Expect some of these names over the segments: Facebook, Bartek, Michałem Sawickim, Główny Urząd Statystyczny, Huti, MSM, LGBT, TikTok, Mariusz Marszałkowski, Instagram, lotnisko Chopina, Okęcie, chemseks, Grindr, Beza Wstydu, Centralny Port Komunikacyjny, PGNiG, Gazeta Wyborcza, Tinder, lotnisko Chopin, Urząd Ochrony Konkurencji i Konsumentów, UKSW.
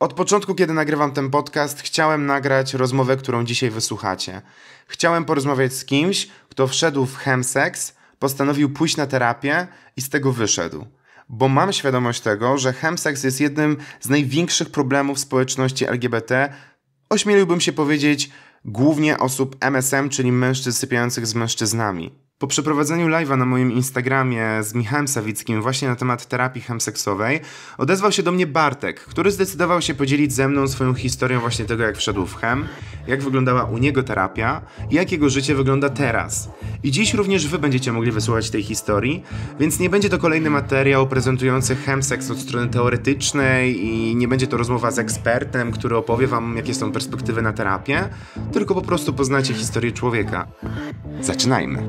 Od początku, kiedy nagrywam ten podcast, chciałem nagrać rozmowę, którą dzisiaj wysłuchacie. Chciałem porozmawiać z kimś, kto wszedł w chemseks, postanowił pójść na terapię i z tego wyszedł. Bo mam świadomość tego, że chemseks jest jednym z największych problemów społeczności LGBT, ośmieliłbym się powiedzieć głównie osób MSM, czyli mężczyzn sypiających z mężczyznami. Po przeprowadzeniu live'a na moim Instagramie z Michałem Sawickim właśnie na temat terapii chemseksowej odezwał się do mnie Bartek, który zdecydował się podzielić ze mną swoją historią właśnie tego, jak wszedł w chem, jak wyglądała u niego terapia i jak jego życie wygląda teraz. I dziś również wy będziecie mogli wysłuchać tej historii, więc nie będzie to kolejny materiał prezentujący chemseks od strony teoretycznej i nie będzie to rozmowa z ekspertem, który opowie wam, jakie są perspektywy na terapię, tylko po prostu poznacie historię człowieka. Zaczynajmy!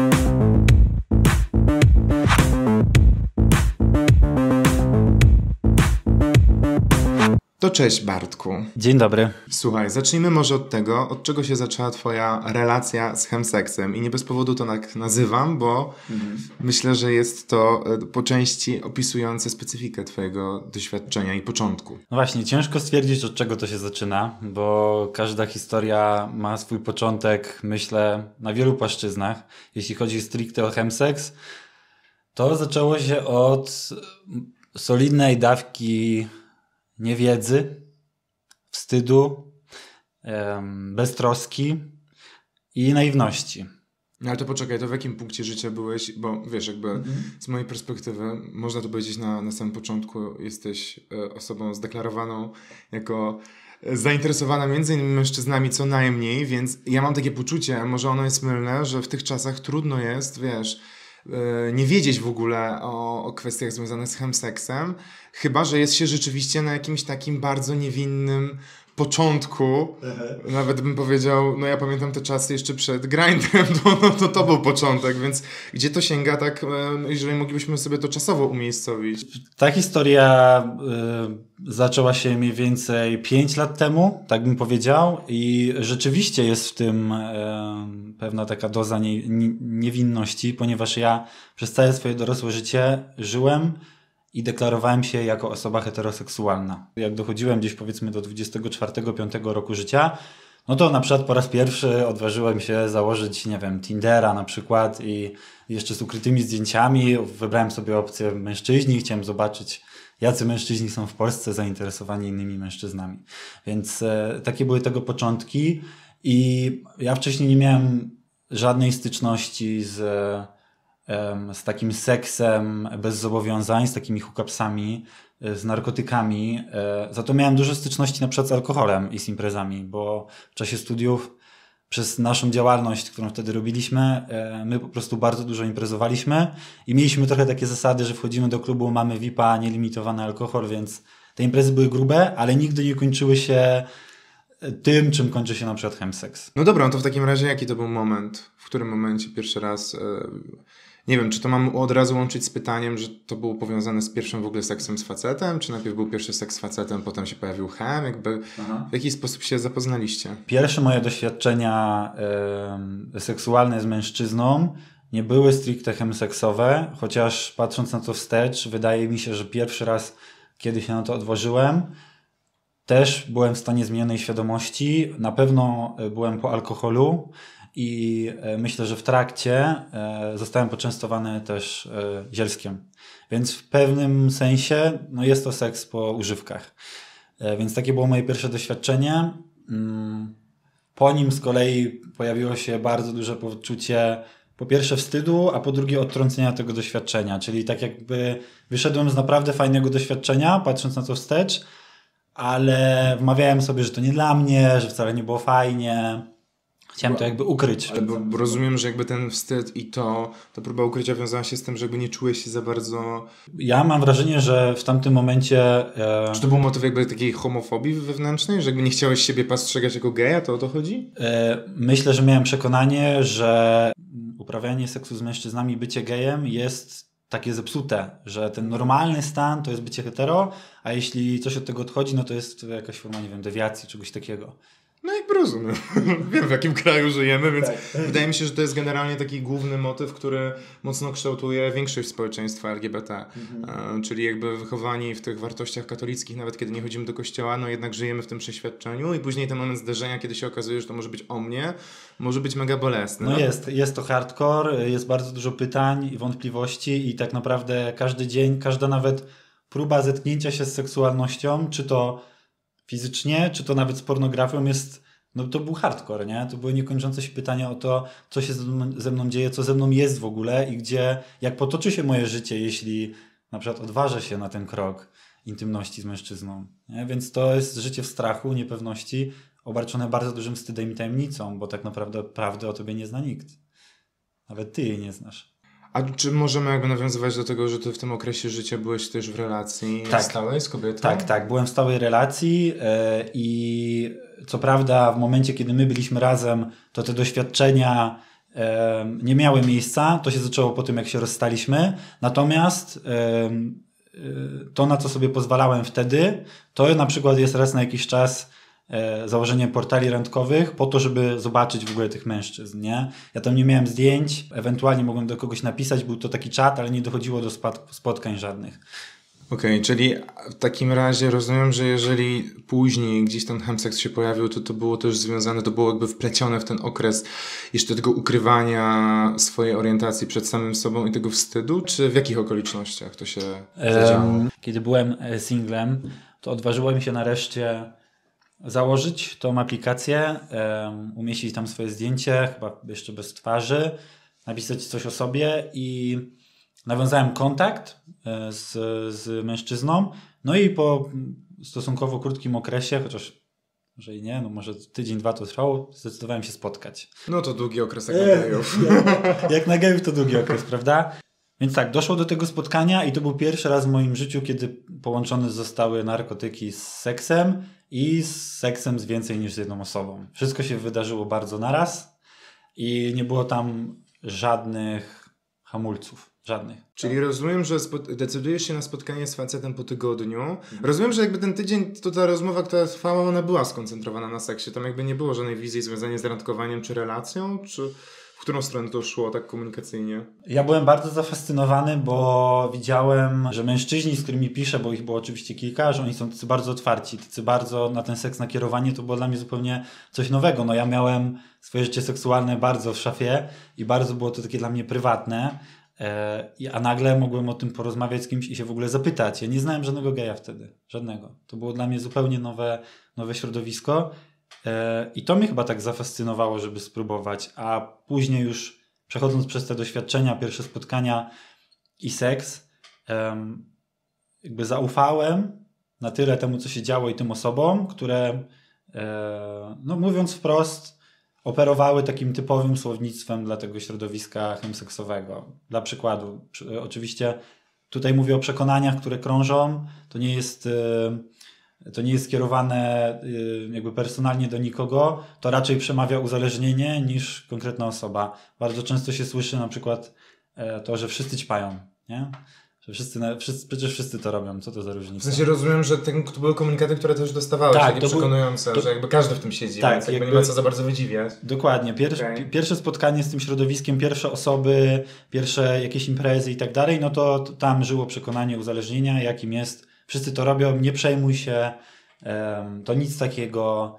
To cześć, Bartku. Dzień dobry. Słuchaj, zacznijmy może od tego, od czego się zaczęła twoja relacja z chemseksem. I nie bez powodu to tak nazywam, bo myślę, że jest to po części opisujące specyfikę twojego doświadczenia i początku. No właśnie, ciężko stwierdzić, od czego to się zaczyna, bo każda historia ma swój początek, myślę, na wielu płaszczyznach. Jeśli chodzi stricte o chemseks, to zaczęło się od solidnej dawki niewiedzy, wstydu, beztroski i naiwności. No ale to poczekaj, to w jakim punkcie życia byłeś? Bo wiesz, jakby z mojej perspektywy, można to powiedzieć na samym początku, jesteś osobą zdeklarowaną jako zainteresowana między innymi mężczyznami co najmniej, więc ja mam takie poczucie, może ono jest mylne, że w tych czasach trudno jest, wiesz, nie wiedzieć w ogóle o kwestiach związanych z chemseksem, chyba że jest się rzeczywiście na jakimś takim bardzo niewinnym początku. Nawet bym powiedział, no ja pamiętam te czasy jeszcze przed Grindrem, to był początek, więc gdzie to sięga, tak, jeżeli moglibyśmy sobie to czasowo umiejscowić? Ta historia zaczęła się mniej więcej 5 lat temu, tak bym powiedział, i rzeczywiście jest w tym pewna taka doza niewinności, ponieważ ja przez całe swoje dorosłe życie żyłem i deklarowałem się jako osoba heteroseksualna. Jak dochodziłem gdzieś powiedzmy do 24-5 roku życia, no to na przykład po raz pierwszy odważyłem się założyć, nie wiem, Tindera na przykład i jeszcze z ukrytymi zdjęciami wybrałem sobie opcję mężczyźni, chciałem zobaczyć, jacy mężczyźni są w Polsce zainteresowani innymi mężczyznami. Więc takie były tego początki i ja wcześniej nie miałem żadnej styczności z takim seksem bez zobowiązań, z takimi hookupsami, z narkotykami. Za to miałem dużo styczności na przykład z alkoholem i z imprezami, bo w czasie studiów przez naszą działalność, którą wtedy robiliśmy, my po prostu bardzo dużo imprezowaliśmy i mieliśmy trochę takie zasady, że wchodzimy do klubu, mamy VIP-a, nielimitowany alkohol, więc te imprezy były grube, ale nigdy nie kończyły się tym, czym kończy się na przykład chemseks. No dobra, to w takim razie jaki to był moment? W którym momencie pierwszy raz... Nie wiem, czy to mam od razu łączyć z pytaniem, że to było powiązane z pierwszym w ogóle seksem z facetem? Czy najpierw był pierwszy seks z facetem, potem się pojawił chem? Jakby w jaki sposób się zapoznaliście? Pierwsze moje doświadczenia seksualne z mężczyzną nie były stricte chemseksowe, chociaż patrząc na to wstecz, wydaje mi się, że pierwszy raz, kiedy się na to odważyłem, też byłem w stanie zmienionej świadomości. Na pewno byłem po alkoholu. I myślę, że w trakcie zostałem poczęstowany też zielskiem. Więc w pewnym sensie no jest to seks po używkach. Więc takie było moje pierwsze doświadczenie. Po nim z kolei pojawiło się bardzo duże poczucie po pierwsze wstydu, a po drugie odtrącenia tego doświadczenia. Czyli tak jakby wyszedłem z naprawdę fajnego doświadczenia, patrząc na to wstecz, ale wmawiałem sobie, że to nie dla mnie, że wcale nie było fajnie. Chciałem to jakby ukryć. Ale bo rozumiem, że jakby ten wstyd i ta próba ukrycia wiązała się z tym, że jakby nie czułeś się za bardzo... Ja mam wrażenie, że w tamtym momencie... Czy to był motyw jakby takiej homofobii wewnętrznej? Że jakby nie chciałeś siebie postrzegać jako geja? To o to chodzi? Myślę, że miałem przekonanie, że uprawianie seksu z mężczyznami, bycie gejem jest takie zepsute. Że ten normalny stan to jest bycie hetero, a jeśli coś od tego odchodzi, no to jest jakaś forma, nie wiem, dewiacji, czegoś takiego. No jakby rozumiem. Wiem, w jakim kraju żyjemy, więc tak. Wydaje mi się, że to jest generalnie taki główny motyw, który mocno kształtuje większość społeczeństwa LGBT. Czyli jakby wychowani w tych wartościach katolickich, nawet kiedy nie chodzimy do kościoła, no jednak żyjemy w tym przeświadczeniu i później ten moment zdarzenia, kiedy się okazuje, że to może być o mnie, może być mega bolesny. No jest to hardcore, jest bardzo dużo pytań i wątpliwości i tak naprawdę każdy dzień, każda nawet próba zetknięcia się z seksualnością, czy to fizycznie, czy to nawet z pornografią jest, no to był hardcore, nie? To były niekończące się pytania o to, co się ze mną dzieje, co ze mną jest w ogóle i gdzie, jak potoczy się moje życie, jeśli na przykład odważę się na ten krok intymności z mężczyzną, nie? Więc to jest życie w strachu, niepewności, obarczone bardzo dużym wstydem i tajemnicą, bo tak naprawdę prawdy o tobie nie zna nikt. Nawet ty jej nie znasz. A czy możemy jakby nawiązywać do tego, że ty w tym okresie życia byłeś też w relacji stałej z kobietą? Tak. Byłem w stałej relacji i co prawda w momencie, kiedy my byliśmy razem, to te doświadczenia nie miały miejsca. To się zaczęło po tym, jak się rozstaliśmy. Natomiast to, na co sobie pozwalałem wtedy, to na przykład jest raz na jakiś czas założenie portali randkowych po to, żeby zobaczyć w ogóle tych mężczyzn, nie? Ja tam nie miałem zdjęć, ewentualnie mogłem do kogoś napisać, był to taki czat, ale nie dochodziło do spotkań żadnych. Okej, czyli w takim razie rozumiem, że jeżeli później gdzieś ten chemseks się pojawił, to było też związane, to było jakby wplecione w ten okres jeszcze tego ukrywania swojej orientacji przed samym sobą i tego wstydu, czy w jakich okolicznościach to się zadziało? Kiedy byłem singlem, to odważyłem się nareszcie założyć tą aplikację, umieścić tam swoje zdjęcie, chyba jeszcze bez twarzy, napisać coś o sobie i nawiązałem kontakt z mężczyzną. No i po stosunkowo krótkim okresie, chociaż może i nie, no może tydzień, dwa to trwało, zdecydowałem się spotkać. No to długi okres jak na gejów. Jak na gejów to długi okres, prawda? Więc tak, doszło do tego spotkania i to był pierwszy raz w moim życiu, kiedy połączone zostały narkotyki z seksem i z seksem z więcej niż z jedną osobą. Wszystko się wydarzyło bardzo naraz i nie było tam żadnych hamulców. Żadnych. Czyli rozumiem, że decydujesz się na spotkanie z facetem po tygodniu. Rozumiem, że jakby ten tydzień, to ta rozmowa, która trwała, ona była skoncentrowana na seksie. Tam jakby nie było żadnej wizji związania z randkowaniem czy relacją, czy... W którą stronę to szło tak komunikacyjnie? Ja byłem bardzo zafascynowany, bo widziałem, że mężczyźni, z którymi piszę, bo ich było oczywiście kilka, że oni są tacy bardzo otwarci, tacy bardzo na ten seks nakierowani, to było dla mnie zupełnie coś nowego. No ja miałem swoje życie seksualne bardzo w szafie i bardzo było to takie dla mnie prywatne, a nagle mogłem o tym porozmawiać z kimś i się w ogóle zapytać. Ja nie znałem żadnego geja wtedy, żadnego. To było dla mnie zupełnie nowe środowisko. I to mnie chyba tak zafascynowało, żeby spróbować, a później już przechodząc przez te doświadczenia, pierwsze spotkania i seks, jakby zaufałem na tyle temu, co się działo i tym osobom, które, no mówiąc wprost, operowały takim typowym słownictwem dla tego środowiska chemseksowego. Dla przykładu, oczywiście tutaj mówię o przekonaniach, które krążą, to nie jest skierowane jakby personalnie do nikogo, to raczej przemawia uzależnienie niż konkretna osoba. Bardzo często się słyszy na przykład to, że wszyscy ćpają, nie? Że przecież wszyscy to robią, co to za różnica? W sensie rozumiem, że to były komunikaty, które też dostawałeś, tak, takie przekonujące, że jakby każdy w tym siedzi, tak, więc jakby nie ma co za bardzo wydziwiać. Dokładnie. Pierwsze spotkanie z tym środowiskiem, pierwsze osoby, pierwsze jakieś imprezy i tak dalej, no to tam żyło przekonanie uzależnienia, jakim jest: wszyscy to robią, nie przejmuj się, to nic takiego,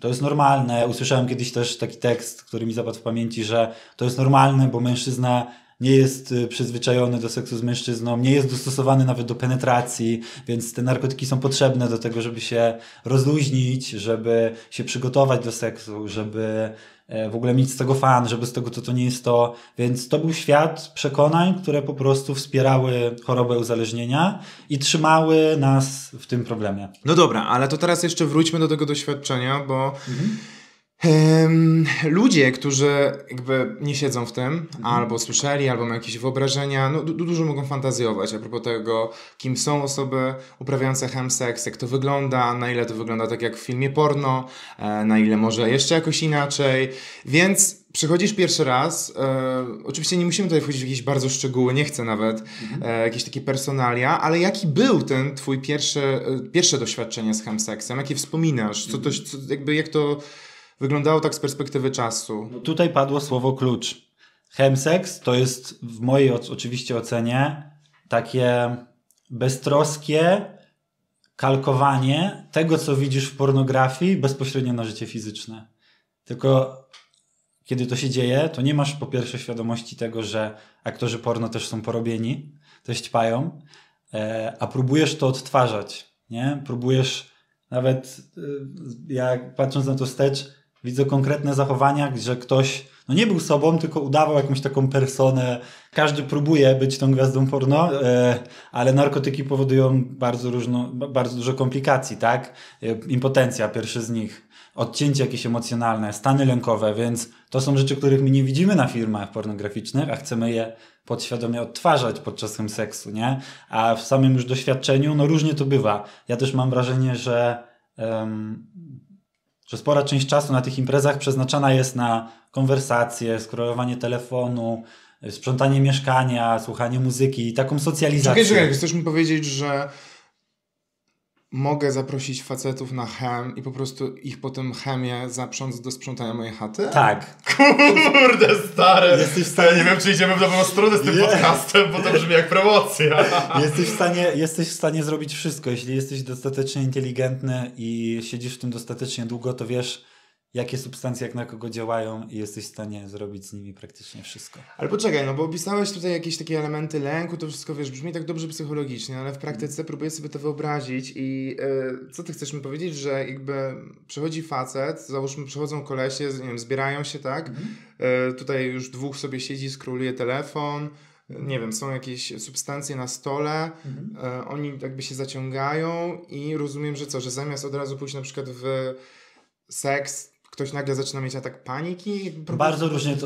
to jest normalne. Usłyszałem kiedyś też taki tekst, który mi zapadł w pamięci, że to jest normalne, bo mężczyzna nie jest przyzwyczajony do seksu z mężczyzną, nie jest dostosowany nawet do penetracji, więc te narkotyki są potrzebne do tego, żeby się rozluźnić, żeby się przygotować do seksu, żeby w ogóle mieć z tego fan, żeby z tego to nie jest to. Więc to był świat przekonań, które po prostu wspierały chorobę uzależnienia i trzymały nas w tym problemie. No dobra, ale to teraz jeszcze wróćmy do tego doświadczenia, bo Ludzie, którzy jakby nie siedzą w tym, albo słyszeli, albo mają jakieś wyobrażenia, no dużo mogą fantazjować a propos tego, kim są osoby uprawiające chemseks, jak to wygląda, na ile to wygląda tak jak w filmie porno, na ile może jeszcze jakoś inaczej, więc przychodzisz pierwszy raz, oczywiście nie musimy tutaj wchodzić w jakieś bardzo szczegóły, nie chcę nawet, jakieś takie personalia, ale jaki był ten twój pierwsze doświadczenie z chemseksem, jakie wspominasz, jak to wyglądało tak z perspektywy czasu? No tutaj padło słowo klucz. Chemseks to jest w mojej oczywiście ocenie takie beztroskie kalkowanie tego, co widzisz w pornografii bezpośrednio na życie fizyczne. Tylko kiedy to się dzieje, to nie masz po pierwsze świadomości tego, że aktorzy porno też są porobieni, też ćpają, a próbujesz to odtwarzać, nie? Próbujesz nawet, jak patrząc na to wstecz, widzę konkretne zachowania, że ktoś no nie był sobą, tylko udawał jakąś taką personę. Każdy próbuje być tą gwiazdą porno, ale narkotyki powodują bardzo dużo komplikacji, tak? Impotencja, pierwszy z nich. Odcięcie jakieś emocjonalne, stany lękowe, więc to są rzeczy, których my nie widzimy na filmach pornograficznych, a chcemy je podświadomie odtwarzać podczas chemseksu, nie? A w samym już doświadczeniu, no różnie to bywa. Ja też mam wrażenie, że spora część czasu na tych imprezach przeznaczana jest na konwersacje, scrollowanie telefonu, sprzątanie mieszkania, słuchanie muzyki i taką socjalizację. Czekaj, chcesz mi powiedzieć, że mogę zaprosić facetów na chem i po prostu ich po tym chemie zaprząc do sprzątania mojej chaty? Tak. Kurde, stary. Jesteś w stanie... Ja nie wiem, czy idziemy w dobrą stronę z tym podcastem, bo to brzmi jak promocja. Jesteś w stanie zrobić wszystko. Jeśli jesteś dostatecznie inteligentny i siedzisz w tym dostatecznie długo, to wiesz, jakie substancje jak na kogo działają i jesteś w stanie zrobić z nimi praktycznie wszystko. Ale poczekaj, no bo opisałeś tutaj jakieś takie elementy lęku, to wszystko, wiesz, brzmi tak dobrze psychologicznie, ale w praktyce próbuję sobie to wyobrazić i co ty chcesz mi powiedzieć, że jakby przychodzi facet, załóżmy przychodzą kolesie, nie wiem, zbierają się, tak? Tutaj już dwóch sobie siedzi, scrolluje telefon, nie wiem, są jakieś substancje na stole, oni jakby się zaciągają i rozumiem, że co, że zamiast od razu pójść na przykład w seks, ktoś nagle zaczyna mieć atak paniki? Bardzo różnie.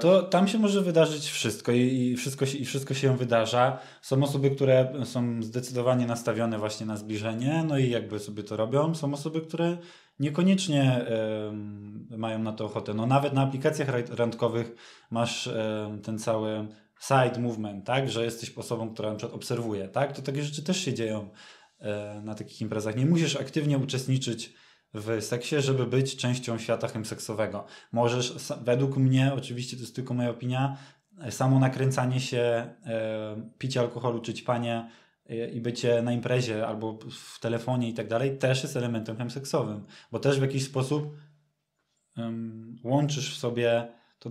To tam się może wydarzyć wszystko i wszystko się wydarza. Są osoby, które są zdecydowanie nastawione właśnie na zbliżenie, no i jakby sobie to robią. Są osoby, które niekoniecznie mają na to ochotę. No nawet na aplikacjach randkowych masz ten cały side movement, tak? Że jesteś osobą, która na przykład obserwuje, tak? To takie rzeczy też się dzieją na takich imprezach. Nie musisz aktywnie uczestniczyć w seksie, żeby być częścią świata chemseksowego. Możesz, według mnie, oczywiście to jest tylko moja opinia, samo nakręcanie się, picie alkoholu czy ćpanie i bycie na imprezie albo w telefonie i tak dalej też jest elementem chemseksowym, bo też w jakiś sposób łączysz w sobie to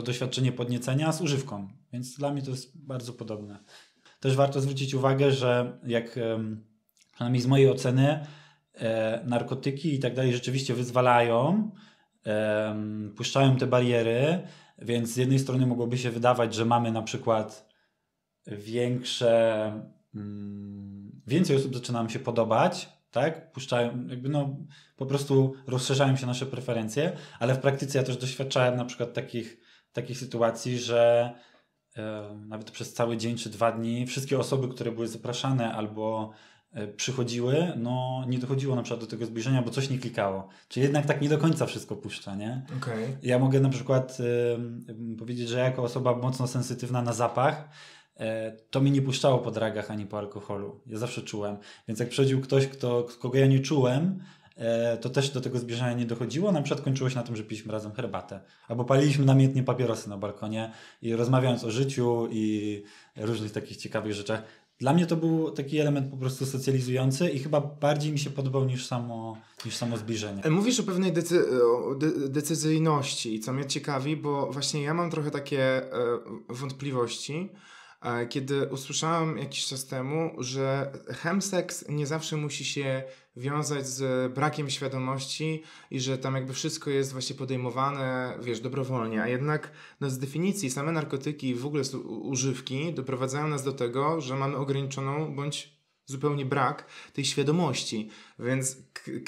doświadczenie podniecenia z używką, więc dla mnie to jest bardzo podobne. Też warto zwrócić uwagę, że jak przynajmniej z mojej oceny narkotyki i tak dalej rzeczywiście wyzwalają, puszczają te bariery, więc z jednej strony mogłoby się wydawać, że mamy na przykład więcej osób zaczyna nam się podobać, tak? Puszczają, jakby no, po prostu rozszerzają się nasze preferencje, ale w praktyce ja też doświadczałem na przykład takich sytuacji, że nawet przez cały dzień czy 2 dni wszystkie osoby, które były zapraszane albo przychodziły, no nie dochodziło na przykład do tego zbliżenia, bo coś nie klikało. Czyli jednak tak nie do końca wszystko puszcza, nie? Okay. Ja mogę na przykład powiedzieć, że jako osoba mocno sensytywna na zapach, to mi nie puszczało po dragach ani po alkoholu. Ja zawsze czułem. Więc jak przychodził ktoś, kogo ja nie czułem, to też do tego zbliżenia nie dochodziło. Na przykład kończyło się na tym, że piliśmy razem herbatę. Albo paliliśmy namiętnie papierosy na balkonie i rozmawiając o życiu i różnych takich ciekawych rzeczach. Dla mnie to był taki element po prostu socjalizujący i chyba bardziej mi się podobał niż samo zbliżenie. Mówisz o pewnej decyzyjności, co mnie ciekawi, bo właśnie ja mam trochę takie wątpliwości, kiedy usłyszałem jakiś czas temu, że chemseks nie zawsze musi się wiązać z brakiem świadomości i że tam jakby wszystko jest właśnie podejmowane, wiesz, dobrowolnie, a jednak no, z definicji same narkotyki i w ogóle używki doprowadzają nas do tego, że mamy ograniczoną bądź zupełnie brak tej świadomości, więc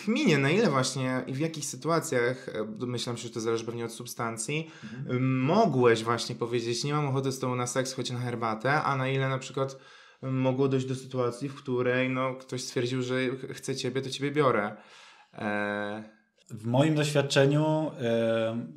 kminię, na ile właśnie i w jakich sytuacjach, domyślam się, że to zależy pewnie od substancji, mogłeś właśnie powiedzieć, nie mam ochoty z tobą na seks, chodź na herbatę, a na ile na przykład mogło dojść do sytuacji, w której no, ktoś stwierdził, że chce ciebie, to ciebie biorę. W moim doświadczeniu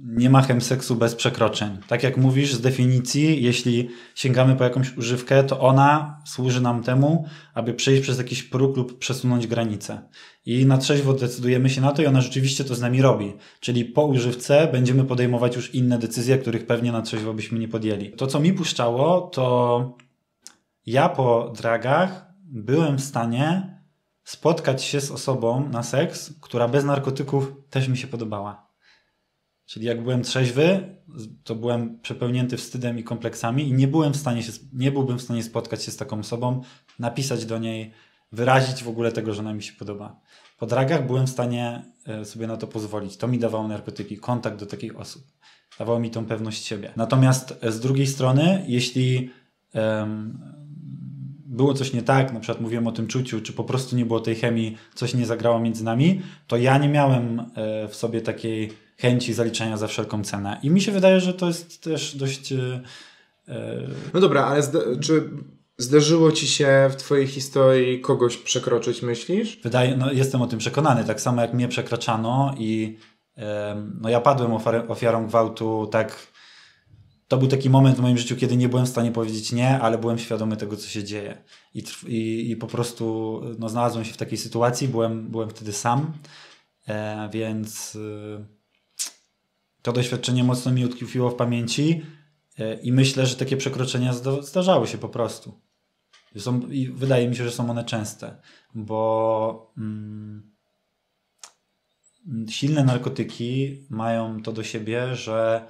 nie ma chemseksu bez przekroczeń. Tak jak mówisz, z definicji, jeśli sięgamy po jakąś używkę, to ona służy nam temu, aby przejść przez jakiś próg lub przesunąć granicę. I na trzeźwo decydujemy się na to i ona rzeczywiście to z nami robi. Czyli po używce będziemy podejmować już inne decyzje, których pewnie na trzeźwo byśmy nie podjęli. To, co mi puszczało, to ja po dragach byłem w stanie spotkać się z osobą na seks, która bez narkotyków też mi się podobała. Czyli jak byłem trzeźwy, to byłem przepełnięty wstydem i kompleksami i nie byłbym w stanie spotkać się z taką osobą, napisać do niej, wyrazić w ogóle tego, że ona mi się podoba. Po dragach byłem w stanie sobie na to pozwolić. To mi dawało narkotyki, kontakt do takich osób. Dawało mi tą pewność siebie. Natomiast z drugiej strony, jeśli było coś nie tak, na przykład mówiłem o tym czuciu, czy po prostu nie było tej chemii, coś nie zagrało między nami, to ja nie miałem w sobie takiej chęci zaliczenia za wszelką cenę. I mi się wydaje, że to jest też dość... No dobra, ale czy zdarzyło ci się w twojej historii kogoś przekroczyć, myślisz? Jestem o tym przekonany, tak samo jak mnie przekraczano i ja padłem ofiarą gwałtu, tak. To był taki moment w moim życiu, kiedy nie byłem w stanie powiedzieć nie, ale byłem świadomy tego, co się dzieje. I po prostu znalazłem się w takiej sytuacji, byłem wtedy sam, więc to doświadczenie mocno mi utkwiło w pamięci i myślę, że takie przekroczenia zdarzały się po prostu. I wydaje mi się, że są one częste, bo silne narkotyki mają to do siebie, że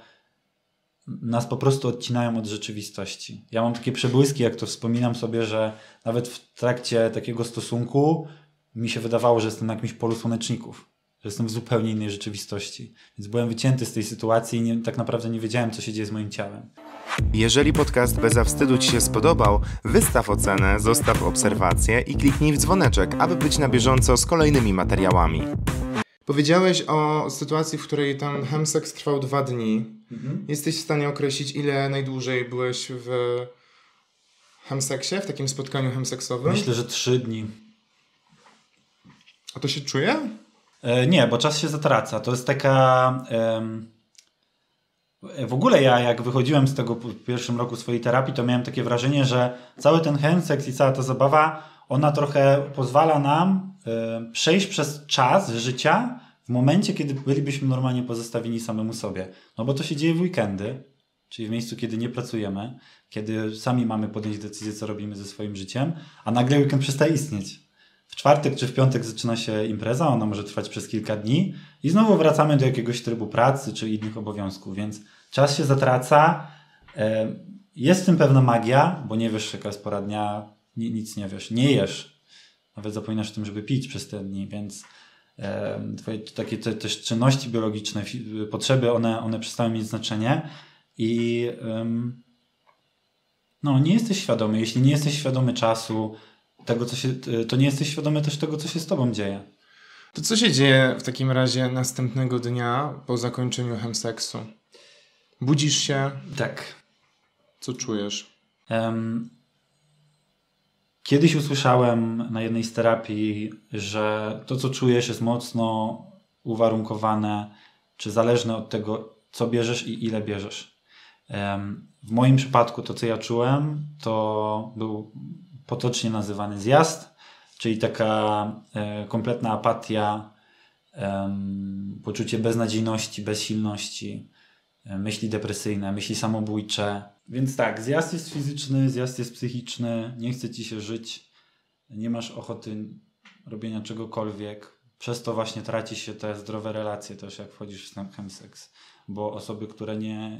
nas po prostu odcinają od rzeczywistości. Ja mam takie przebłyski, jak to wspominam sobie, że nawet w trakcie takiego stosunku mi się wydawało, że jestem na jakimś polu słoneczników, że jestem w zupełnie innej rzeczywistości. Więc byłem wycięty z tej sytuacji i tak naprawdę nie wiedziałem, co się dzieje z moim ciałem. Jeżeli podcast Beza Wstydu ci się spodobał, wystaw ocenę, zostaw obserwację i kliknij w dzwoneczek, aby być na bieżąco z kolejnymi materiałami. Powiedziałeś o sytuacji, w której ten chemseks trwał 2 dni. Jesteś w stanie określić, ile najdłużej byłeś w chemseksie, w takim spotkaniu chemseksowym? Myślę, że 3 dni. A to się czuje? Nie, bo czas się zatraca. To jest taka... W ogóle ja, jak wychodziłem z tego w pierwszym roku swojej terapii, to miałem takie wrażenie, że cały ten chemseks i cała ta zabawa, ona trochę pozwala nam przejść przez czas życia w momencie, kiedy bylibyśmy normalnie pozostawieni samemu sobie. No bo to się dzieje w weekendy, czyli w miejscu, kiedy nie pracujemy, kiedy sami mamy podjąć decyzję, co robimy ze swoim życiem, a nagle weekend przestaje istnieć. W czwartek czy w piątek zaczyna się impreza, ona może trwać przez kilka dni i znowu wracamy do jakiegoś trybu pracy czy innych obowiązków, więc czas się zatraca. Jest w tym pewna magia, bo nie wiesz, jaka jest pora dnia, nic nie wiesz, nie jesz. Nawet zapominasz o tym, żeby pić przez te dni, więc twoje takie też czynności biologiczne, potrzeby, one przestały mieć znaczenie i nie jesteś świadomy. Jeśli nie jesteś świadomy czasu, tego, to nie jesteś świadomy też tego, co się z tobą dzieje. To co się dzieje w takim razie następnego dnia po zakończeniu chemseksu? Budzisz się? Tak. Co czujesz? Kiedyś usłyszałem na jednej z terapii, że to, co czujesz, jest mocno uwarunkowane czy zależne od tego, co bierzesz i ile bierzesz. W moim przypadku to, co ja czułem, to był potocznie nazywany zjazd, czyli taka kompletna apatia, poczucie beznadziejności, bezsilności, myśli depresyjne, myśli samobójcze. Więc tak, zjazd jest fizyczny, zjazd jest psychiczny, nie chce ci się żyć, nie masz ochoty robienia czegokolwiek. Przez to właśnie traci się te zdrowe relacje też, jak wchodzisz w ten chemseks. Bo osoby, które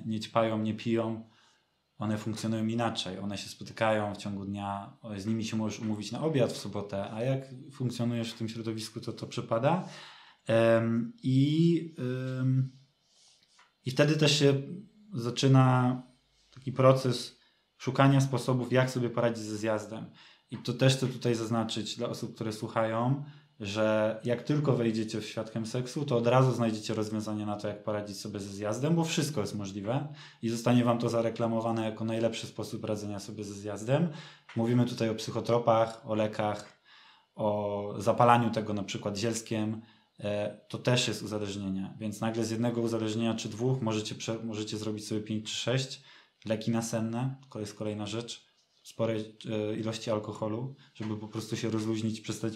nie ćpają, nie piją, one funkcjonują inaczej. One się spotykają w ciągu dnia, z nimi się możesz umówić na obiad w sobotę, a jak funkcjonujesz w tym środowisku, to przypada. I wtedy też się zaczyna taki proces szukania sposobów, jak sobie poradzić ze zjazdem. I to też chcę tutaj zaznaczyć dla osób, które słuchają, że jak tylko wejdziecie w świat chemseksu, to od razu znajdziecie rozwiązanie na to, jak poradzić sobie ze zjazdem, bo wszystko jest możliwe i zostanie wam to zareklamowane jako najlepszy sposób radzenia sobie ze zjazdem. Mówimy tutaj o psychotropach, o lekach, o zapalaniu tego na przykład zielskiem. To też jest uzależnienie, więc nagle z jednego uzależnienia czy dwóch możecie zrobić sobie 5 czy 6. Leki nasenne, to jest kolejna rzecz, sporej ilości alkoholu, żeby po prostu się rozluźnić, przestać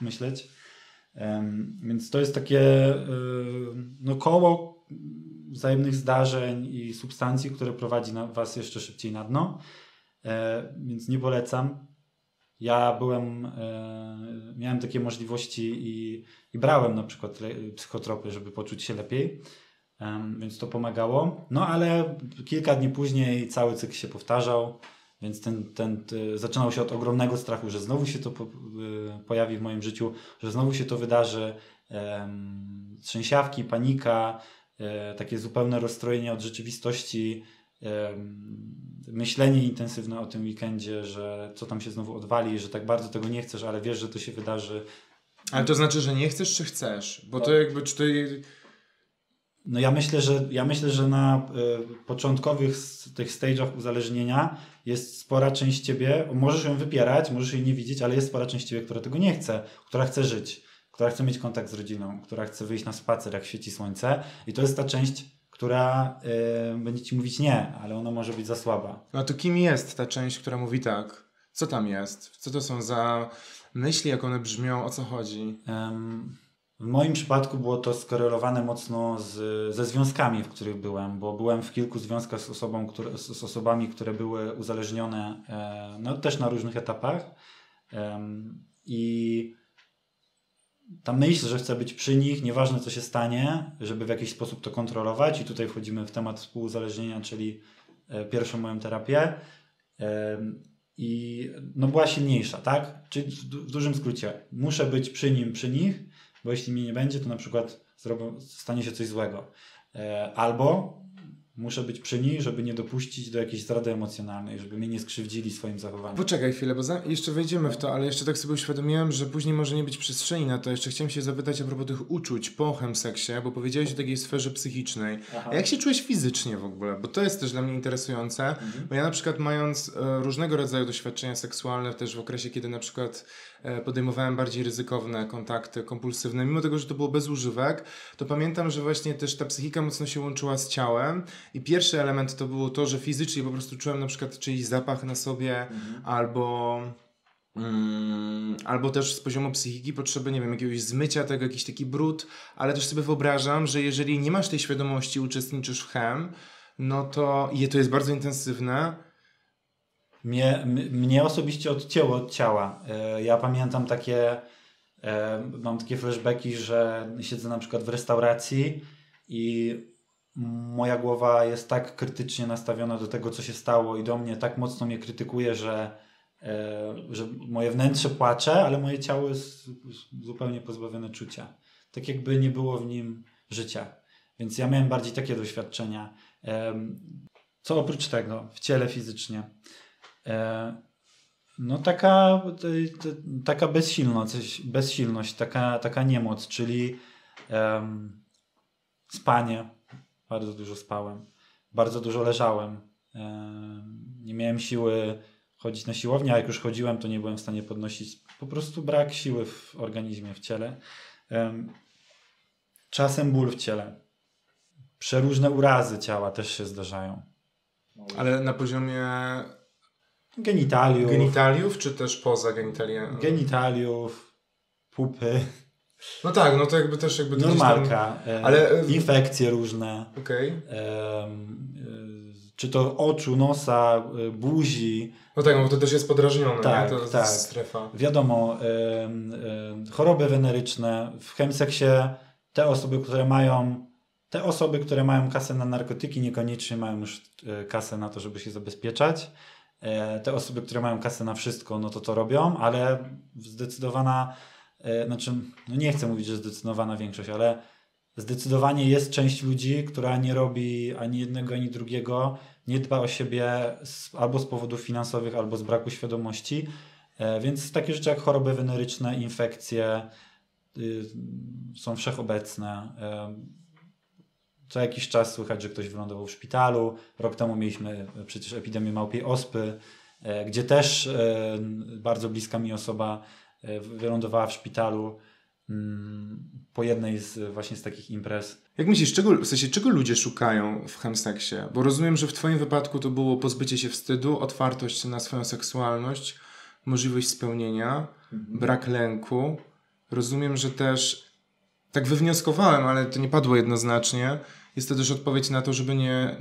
myśleć. Więc to jest takie koło wzajemnych zdarzeń i substancji, które prowadzi was jeszcze szybciej na dno, więc nie polecam. Ja miałem takie możliwości i brałem na przykład psychotropy, żeby poczuć się lepiej, więc to pomagało. No ale kilka dni później cały cykl się powtarzał, więc zaczynał się od ogromnego strachu, że znowu się to pojawi w moim życiu, że znowu się to wydarzy, trzęsiawki, panika, takie zupełne rozstrojenie od rzeczywistości, myślenie intensywne o tym weekendzie, że co tam się znowu odwali, że tak bardzo tego nie chcesz, ale wiesz, że to się wydarzy. Ale to znaczy, że nie chcesz, czy chcesz? Bo to jakby, czy ty... No ja myślę, że na początkowych tych stage'ach uzależnienia jest spora część ciebie, możesz ją wypierać, możesz jej nie widzieć, ale jest spora część ciebie, która tego nie chce, która chce żyć, która chce mieć kontakt z rodziną, która chce wyjść na spacer, jak świeci słońce, i to jest ta część, która będzie ci mówić nie, ale ona może być za słaba. No to kim jest ta część, która mówi tak? Co tam jest? Co to są za myśli, jak one brzmią? O co chodzi? W moim przypadku było to skorelowane mocno ze związkami, w których byłem, bo byłem w kilku związkach z osobami, które były uzależnione też na różnych etapach. I ta myśl, że chcę być przy nich, nieważne co się stanie, żeby w jakiś sposób to kontrolować, i tutaj wchodzimy w temat współuzależnienia, czyli pierwszą moją terapię, i była silniejsza, tak? Czyli w dużym skrócie, muszę być przy nich, bo jeśli mnie nie będzie, to na przykład stanie się coś złego. Albo muszę być przy nich, żeby nie dopuścić do jakiejś zdrady emocjonalnej, żeby mnie nie skrzywdzili swoim zachowaniem. Poczekaj chwilę, bo jeszcze wejdziemy w to, ale jeszcze tak sobie uświadomiłem, że później może nie być przestrzeni na to. Jeszcze chciałem się zapytać a propos tych uczuć po chemseksie, bo powiedziałeś o takiej sferze psychicznej. Aha. A jak się czułeś fizycznie w ogóle? Bo to jest też dla mnie interesujące, bo ja na przykład mając różnego rodzaju doświadczenia seksualne też w okresie, kiedy na przykład podejmowałem bardziej ryzykowne kontakty kompulsywne, mimo tego, że to było bez używek, to pamiętam, że właśnie też ta psychika mocno się łączyła z ciałem. I pierwszy element to było to, że fizycznie po prostu czułem na przykład czyjś zapach na sobie, albo też z poziomu psychiki potrzeby, nie wiem, jakiegoś zmycia tego, jakiś taki brud, ale też sobie wyobrażam, że jeżeli nie masz tej świadomości, uczestniczysz w chem, no to to jest bardzo intensywne. Mnie osobiście odcięło od ciała. Ja pamiętam mam takie flashbacki, że siedzę na przykład w restauracji i moja głowa jest tak krytycznie nastawiona do tego, co się stało, i do mnie tak mocno mnie krytykuje, że moje wnętrze płacze, ale moje ciało jest zupełnie pozbawione czucia. Tak jakby nie było w nim życia. Więc ja miałem bardziej takie doświadczenia. Co oprócz tego w ciele fizycznie? Taka bezsilność, taka niemoc, czyli spanie. Bardzo dużo spałem, bardzo dużo leżałem, nie miałem siły chodzić na siłownię, a jak już chodziłem, to nie byłem w stanie podnosić. Po prostu brak siły w organizmie, w ciele. Czasem ból w ciele. Przeróżne urazy ciała też się zdarzają. Ale na poziomie... genitaliów. Genitaliów czy też poza genitaliami? Genitaliów, pupy. No tak, no to jakby też... normalka, ale... infekcje różne. Okay. Czy to oczu, nosa, buzi. No tak, bo to też jest podrażnione, tak, nie? To tak. Strefa. Wiadomo, choroby weneryczne. W chemseksie te osoby, które mają kasę na narkotyki, niekoniecznie mają już kasę na to, żeby się zabezpieczać. Te osoby, które mają kasę na wszystko, no to robią, ale nie chcę mówić, że zdecydowana większość, ale zdecydowanie jest część ludzi, która nie robi ani jednego, ani drugiego, nie dba o siebie albo z powodów finansowych, albo z braku świadomości, Więc takie rzeczy jak choroby weneryczne, infekcje są wszechobecne. Co jakiś czas słychać, że ktoś wylądował w szpitalu. Rok temu mieliśmy przecież epidemię małpiej ospy, gdzie też bardzo bliska mi osoba wylądowała w szpitalu po jednej z właśnie z takich imprez. Jak myślisz, czego ludzie szukają w chemseksie? Bo rozumiem, że w twoim wypadku to było pozbycie się wstydu, otwartość na swoją seksualność, możliwość spełnienia, brak lęku. Rozumiem, że też, tak wywnioskowałem, ale to nie padło jednoznacznie, jest to też odpowiedź na to, żeby nie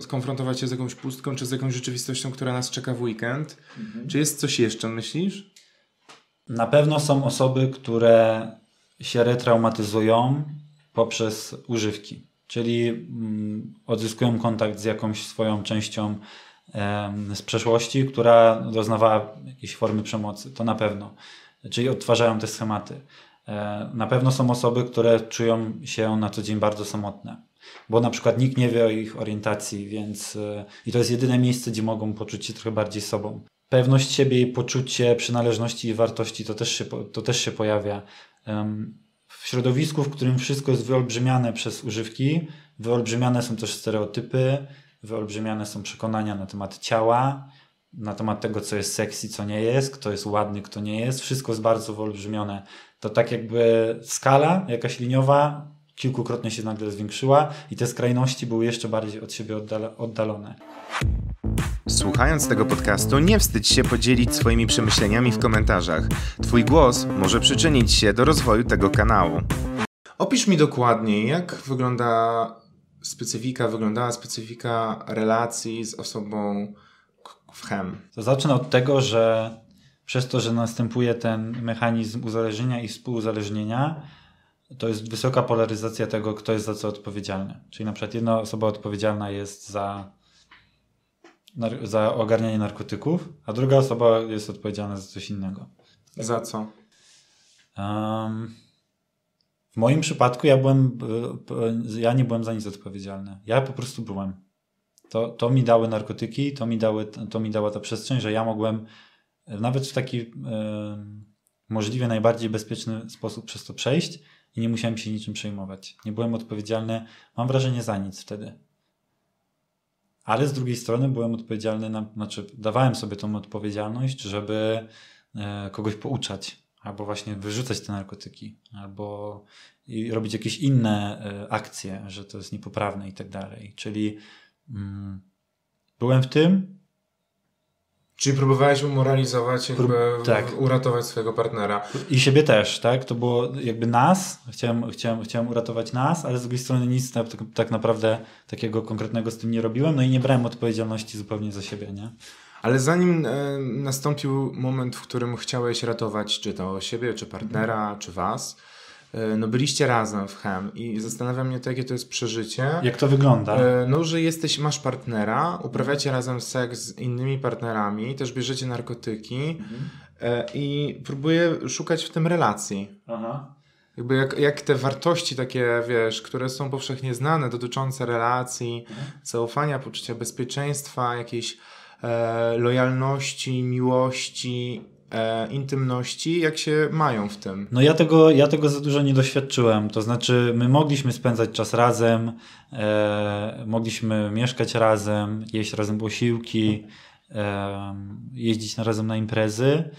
skonfrontować się z jakąś pustką czy z jakąś rzeczywistością, która nas czeka w weekend. Czy jest coś jeszcze, myślisz? Na pewno są osoby, które się retraumatyzują poprzez używki, czyli odzyskują kontakt z jakąś swoją częścią z przeszłości, która doznawała jakiejś formy przemocy, to na pewno, czyli odtwarzają te schematy. Na pewno są osoby, które czują się na co dzień bardzo samotne, bo na przykład nikt nie wie o ich orientacji, więc i to jest jedyne miejsce, gdzie mogą poczuć się trochę bardziej sobą. Pewność siebie i poczucie przynależności i wartości to też się pojawia. W środowisku, w którym wszystko jest wyolbrzymiane przez używki, wyolbrzymiane są też stereotypy, wyolbrzymiane są przekonania na temat ciała, na temat tego, co jest sexy, co nie jest, kto jest ładny, kto nie jest. Wszystko jest bardzo wyolbrzymione. To tak jakby skala jakaś liniowa kilkukrotnie się nagle zwiększyła i te skrajności były jeszcze bardziej od siebie oddalone. Słuchając tego podcastu, nie wstydź się podzielić swoimi przemyśleniami w komentarzach. Twój głos może przyczynić się do rozwoju tego kanału. Opisz mi dokładniej, jak wyglądała specyfika relacji z osobą w chem. To zacznę od tego, że przez to, że następuje ten mechanizm uzależnienia i współuzależnienia, to jest wysoka polaryzacja tego, kto jest za co odpowiedzialny. Czyli na przykład jedna osoba odpowiedzialna jest za ogarnianie narkotyków, a druga osoba jest odpowiedzialna za coś innego. Za co? W moim przypadku ja nie byłem za nic odpowiedzialny. Ja po prostu byłem. To mi dały narkotyki, to mi dała ta przestrzeń, że ja mogłem nawet w taki możliwie najbardziej bezpieczny sposób przez to przejść i nie musiałem się niczym przejmować. Nie byłem odpowiedzialny, mam wrażenie, za nic wtedy. Ale z drugiej strony byłem odpowiedzialny, dawałem sobie tą odpowiedzialność, żeby kogoś pouczać, albo właśnie wyrzucać te narkotyki, albo i robić jakieś inne akcje, że to jest niepoprawne i tak dalej. Czyli byłem w tym. Czyli próbowałeś umoralizować, uratować swojego partnera. I siebie też, tak? To było jakby nas, chciałem uratować nas, ale z drugiej strony nic tak naprawdę takiego konkretnego z tym nie robiłem, no i nie brałem odpowiedzialności zupełnie za siebie, nie? Ale zanim nastąpił moment, w którym chciałeś ratować czy to siebie, czy partnera, czy was, no byliście razem w chem i zastanawia mnie to, jakie to jest przeżycie. Jak to wygląda? No, że masz partnera, uprawiacie razem seks z innymi partnerami, też bierzecie narkotyki i próbuję szukać w tym relacji. Aha. Jakby jak te wartości takie, wiesz, które są powszechnie znane, dotyczące relacji, zaufania, poczucia bezpieczeństwa, jakiejś lojalności, miłości, intymności, jak się mają w tym? No ja tego za dużo nie doświadczyłem. To znaczy my mogliśmy spędzać czas razem, mogliśmy mieszkać razem, jeść razem posiłki, jeździć razem na imprezy,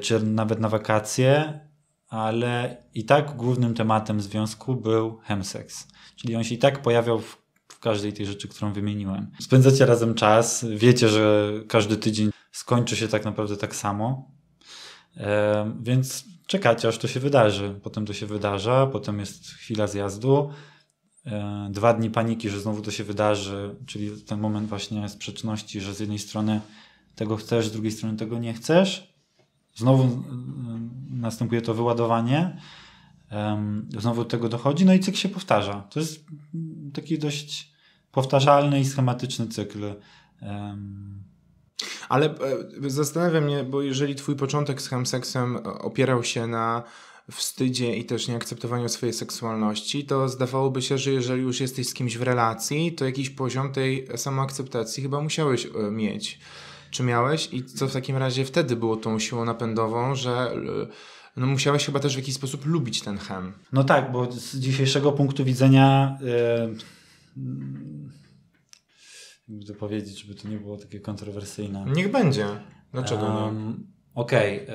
czy nawet na wakacje, ale i tak głównym tematem związku był chemseks. Czyli on się i tak pojawiał w każdej tej rzeczy, którą wymieniłem. Spędzacie razem czas, wiecie, że każdy tydzień skończy się tak naprawdę tak samo. Więc czekacie, aż to się wydarzy. Potem to się wydarza, potem jest chwila zjazdu, 2 dni paniki, że znowu to się wydarzy, czyli ten moment właśnie sprzeczności, że z jednej strony tego chcesz, z drugiej strony tego nie chcesz. Znowu następuje to wyładowanie, znowu do tego dochodzi, no i cykl się powtarza. To jest taki dość powtarzalny i schematyczny cykl. Ale zastanawia mnie, bo jeżeli twój początek z chemseksem opierał się na wstydzie i też nieakceptowaniu swojej seksualności, to zdawałoby się, że jeżeli już jesteś z kimś w relacji, to jakiś poziom tej samoakceptacji chyba musiałeś mieć. czy miałeś i co w takim razie wtedy było tą siłą napędową, że no musiałeś chyba też w jakiś sposób lubić ten chem. No tak, bo z dzisiejszego punktu widzenia jakby to powiedzieć, żeby to nie było takie kontrowersyjne. Niech będzie. Dlaczego nie? Okej.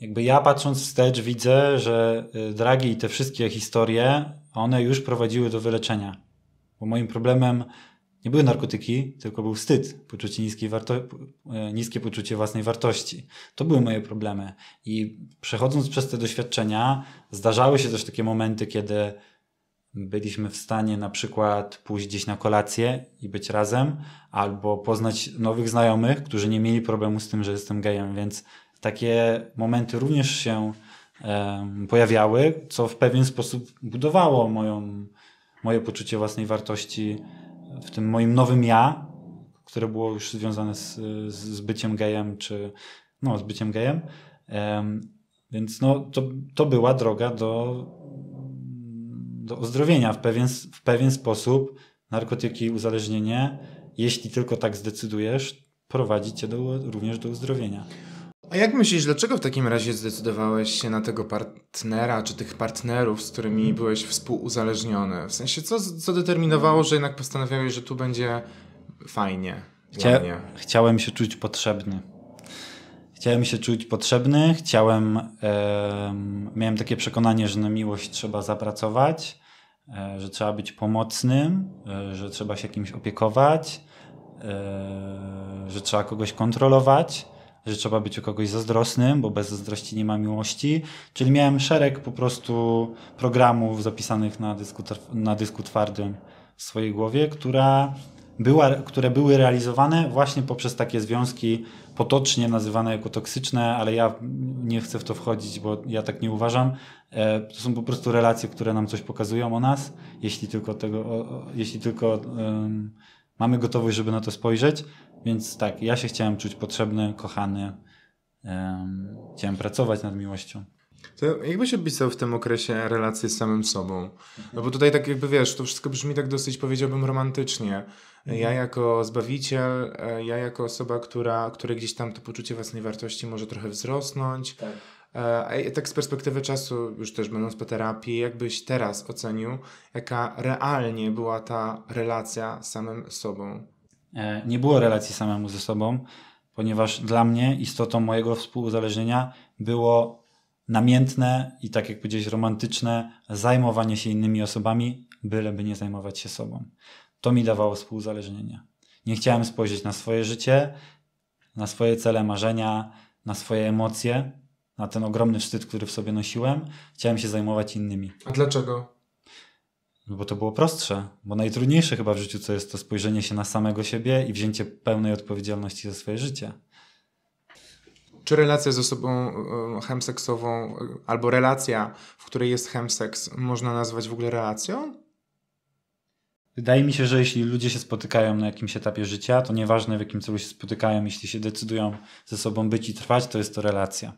Jakby ja patrząc wstecz widzę, że dragi i te wszystkie historie, one już prowadziły do wyleczenia. Bo moim problemem nie były narkotyki, tylko był wstyd, poczucie niskie poczucie własnej wartości. To były moje problemy. I przechodząc przez te doświadczenia, zdarzały się też takie momenty, kiedy byliśmy w stanie na przykład pójść gdzieś na kolację i być razem, albo poznać nowych znajomych, którzy nie mieli problemu z tym, że jestem gejem, więc takie momenty również się pojawiały, co w pewien sposób budowało moje poczucie własnej wartości w tym moim nowym ja, które było już związane z byciem gejem, czy no z byciem gejem. Więc no, to była droga do ozdrowienia w pewien sposób. Narkotyki, uzależnienie, jeśli tylko tak zdecydujesz, prowadzi cię również do uzdrowienia. A jak myślisz, dlaczego w takim razie zdecydowałeś się na tego partnera, czy tych partnerów, z którymi byłeś współuzależniony? W sensie, co determinowało, że jednak postanowiłeś, że tu będzie fajnie? Chciałem się czuć potrzebny. Miałem takie przekonanie, że na miłość trzeba zapracować, że trzeba być pomocnym, że trzeba się kimś opiekować, że trzeba kogoś kontrolować, że trzeba być u kogoś zazdrosnym, bo bez zazdrości nie ma miłości. Czyli miałem szereg po prostu programów zapisanych na dysku twardym w swojej głowie, które były realizowane właśnie poprzez takie związki potocznie nazywane jako toksyczne, ale ja nie chcę w to wchodzić, bo ja tak nie uważam. To są po prostu relacje, które nam coś pokazują o nas, jeśli tylko mamy gotowość, żeby na to spojrzeć. Więc tak, ja się chciałem czuć potrzebny, kochany. Chciałem pracować nad miłością. To jakbyś opisał w tym okresie relacje z samym sobą? No bo tutaj tak jakby wiesz, to wszystko brzmi tak dosyć, powiedziałbym, romantycznie. Ja jako zbawiciel, ja jako osoba, której gdzieś tam to poczucie własnej wartości może trochę wzrosnąć. Tak. A tak z perspektywy czasu, już też będąc po terapii, jakbyś teraz ocenił, jaka realnie była ta relacja z samym sobą? Nie było relacji samemu ze sobą, ponieważ dla mnie istotą mojego współuzależnienia było namiętne i tak jak powiedziałeś romantyczne zajmowanie się innymi osobami, byleby nie zajmować się sobą. To mi dawało współuzależnienie. Nie chciałem spojrzeć na swoje życie, na swoje cele, marzenia, na swoje emocje, na ten ogromny wstyd, który w sobie nosiłem. Chciałem się zajmować innymi. A dlaczego? No bo to było prostsze, bo najtrudniejsze chyba w życiu co jest to spojrzenie się na samego siebie i wzięcie pełnej odpowiedzialności za swoje życie. Czy relacja z osobą chemseksową albo relacja, w której jest chemseks, można nazwać w ogóle relacją? Wydaje mi się, że jeśli ludzie się spotykają na jakimś etapie życia, to nieważne w jakim celu się spotykają, jeśli się decydują ze sobą być i trwać, to jest to relacja.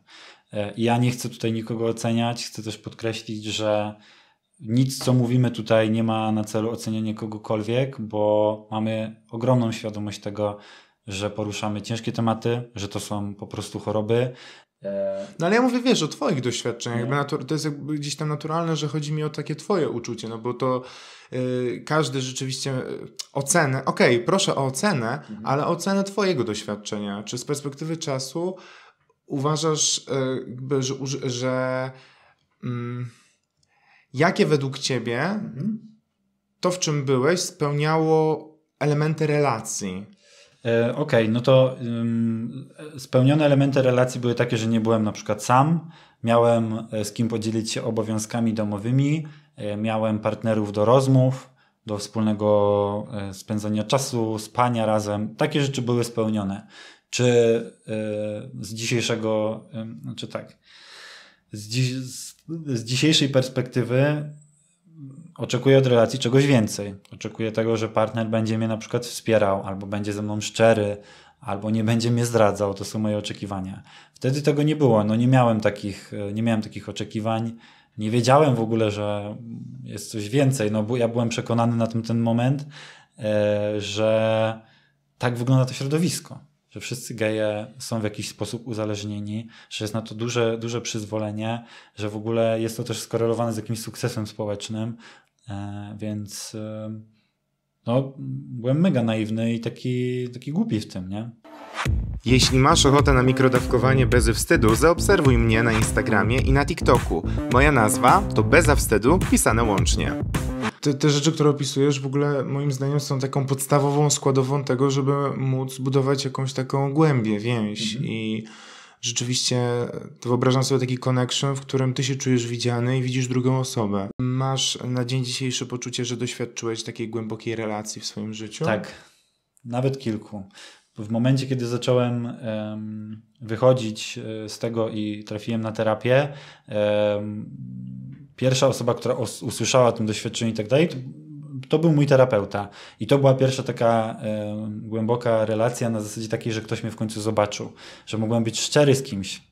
Ja nie chcę tutaj nikogo oceniać, chcę też podkreślić, że nic, co mówimy tutaj, nie ma na celu ocenianie kogokolwiek, bo mamy ogromną świadomość tego, że poruszamy ciężkie tematy, że to są po prostu choroby. No ale ja mówię, wiesz, o twoich doświadczeniach. To jest jakby gdzieś tam naturalne, że chodzi mi o takie twoje uczucie, no bo to każdy rzeczywiście ocenę, okej, proszę o ocenę, ale ocenę twojego doświadczenia. Czy z perspektywy czasu uważasz, jakie według ciebie to, w czym byłeś, spełniało elementy relacji? Okej, no to spełnione elementy relacji były takie, że nie byłem na przykład sam, miałem z kim podzielić się obowiązkami domowymi, miałem partnerów do rozmów, do wspólnego spędzania czasu, spania razem. Takie rzeczy były spełnione. Z dzisiejszej perspektywy oczekuję od relacji czegoś więcej. Oczekuję tego, że partner będzie mnie na przykład wspierał, albo będzie ze mną szczery, albo nie będzie mnie zdradzał. To są moje oczekiwania. Wtedy tego nie było. No nie miałem takich oczekiwań. Nie wiedziałem w ogóle, że jest coś więcej. No bo ja byłem przekonany na ten moment, że tak wygląda to środowisko. że wszyscy geje są w jakiś sposób uzależnieni, że jest na to duże przyzwolenie, że w ogóle jest to też skorelowane z jakimś sukcesem społecznym, więc no, byłem mega naiwny i taki głupi w tym, nie? Jeśli masz ochotę na mikrodawkowanie Bezy Wstydu, zaobserwuj mnie na Instagramie i na TikToku. Moja nazwa to Beza Wstydu, pisane łącznie. Te rzeczy, które opisujesz, w ogóle moim zdaniem są taką podstawową składową tego, żeby móc budować jakąś taką głębię, więź. I rzeczywiście to wyobrażam sobie taki connection, w którym ty się czujesz widziany i widzisz drugą osobę. Masz na dzień dzisiejszy poczucie, że doświadczyłeś takiej głębokiej relacji w swoim życiu? Tak, nawet kilku. W momencie, kiedy zacząłem wychodzić z tego i trafiłem na terapię, pierwsza osoba, która usłyszała o tym doświadczeniu i tak dalej, to był mój terapeuta. I to była pierwsza taka głęboka relacja na zasadzie takiej, że ktoś mnie w końcu zobaczył. Że mogłem być szczery z kimś,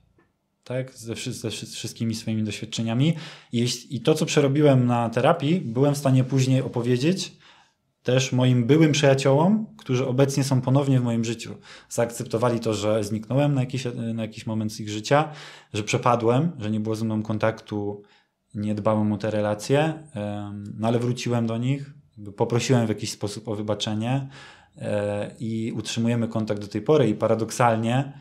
tak? Ze wszystkimi swoimi doświadczeniami. I to, co przerobiłem na terapii, byłem w stanie później opowiedzieć też moim byłym przyjaciołom, którzy obecnie są ponownie w moim życiu. Zaakceptowali to, że zniknąłem na jakiś moment z ich życia, że przepadłem, że nie było ze mną kontaktu, nie dbałem o te relacje, no ale wróciłem do nich, poprosiłem w jakiś sposób o wybaczenie i utrzymujemy kontakt do tej pory. I paradoksalnie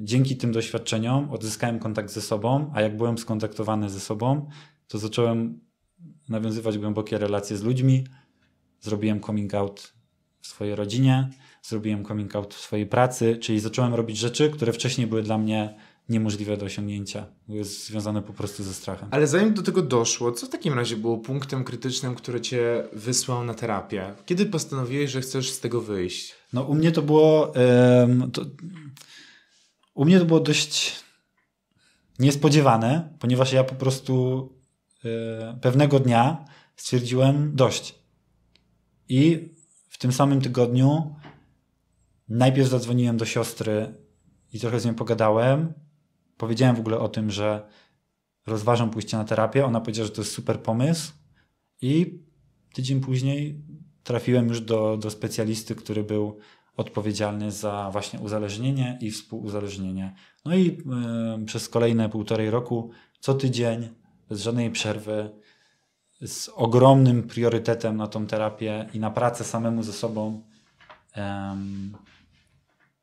dzięki tym doświadczeniom odzyskałem kontakt ze sobą, a jak byłem skontaktowany ze sobą, to zacząłem nawiązywać głębokie relacje z ludźmi. Zrobiłem coming out w swojej rodzinie, zrobiłem coming out w swojej pracy, czyli zacząłem robić rzeczy, które wcześniej były dla mnie niemożliwe do osiągnięcia. Jest związane po prostu ze strachem. Ale zanim do tego doszło, co w takim razie było punktem krytycznym, który cię wysłał na terapię? Kiedy postanowiłeś, że chcesz z tego wyjść? No u mnie to było... u mnie to było dość niespodziewane, ponieważ ja po prostu pewnego dnia stwierdziłem dość. I w tym samym tygodniu najpierw zadzwoniłem do siostry i trochę z nią pogadałem. Powiedziałem w ogóle o tym, że rozważam pójście na terapię. Ona powiedziała, że to jest super pomysł. I tydzień później trafiłem już do specjalisty, który był odpowiedzialny za właśnie uzależnienie i współuzależnienie. No i przez kolejne 1,5 roku, co tydzień, bez żadnej przerwy, z ogromnym priorytetem na tą terapię i na pracę samemu ze sobą,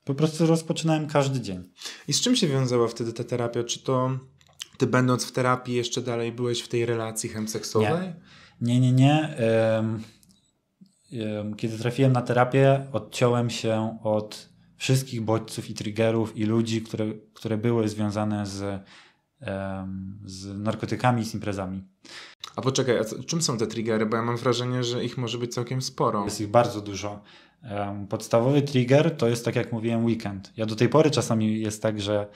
po prostu rozpoczynałem każdy dzień. I z czym się wiązała wtedy ta terapia? Czy to ty, będąc w terapii, jeszcze dalej byłeś w tej relacji chemseksowej? Nie. Kiedy trafiłem na terapię, odciąłem się od wszystkich bodźców i triggerów i ludzi, które były związane z narkotykami i z imprezami. A poczekaj, czym są te triggery? Bo ja mam wrażenie, że ich może być całkiem sporo. Jest ich bardzo dużo. Podstawowy trigger to jest, tak jak mówiłem, weekend. Ja do tej pory czasami jest tak, że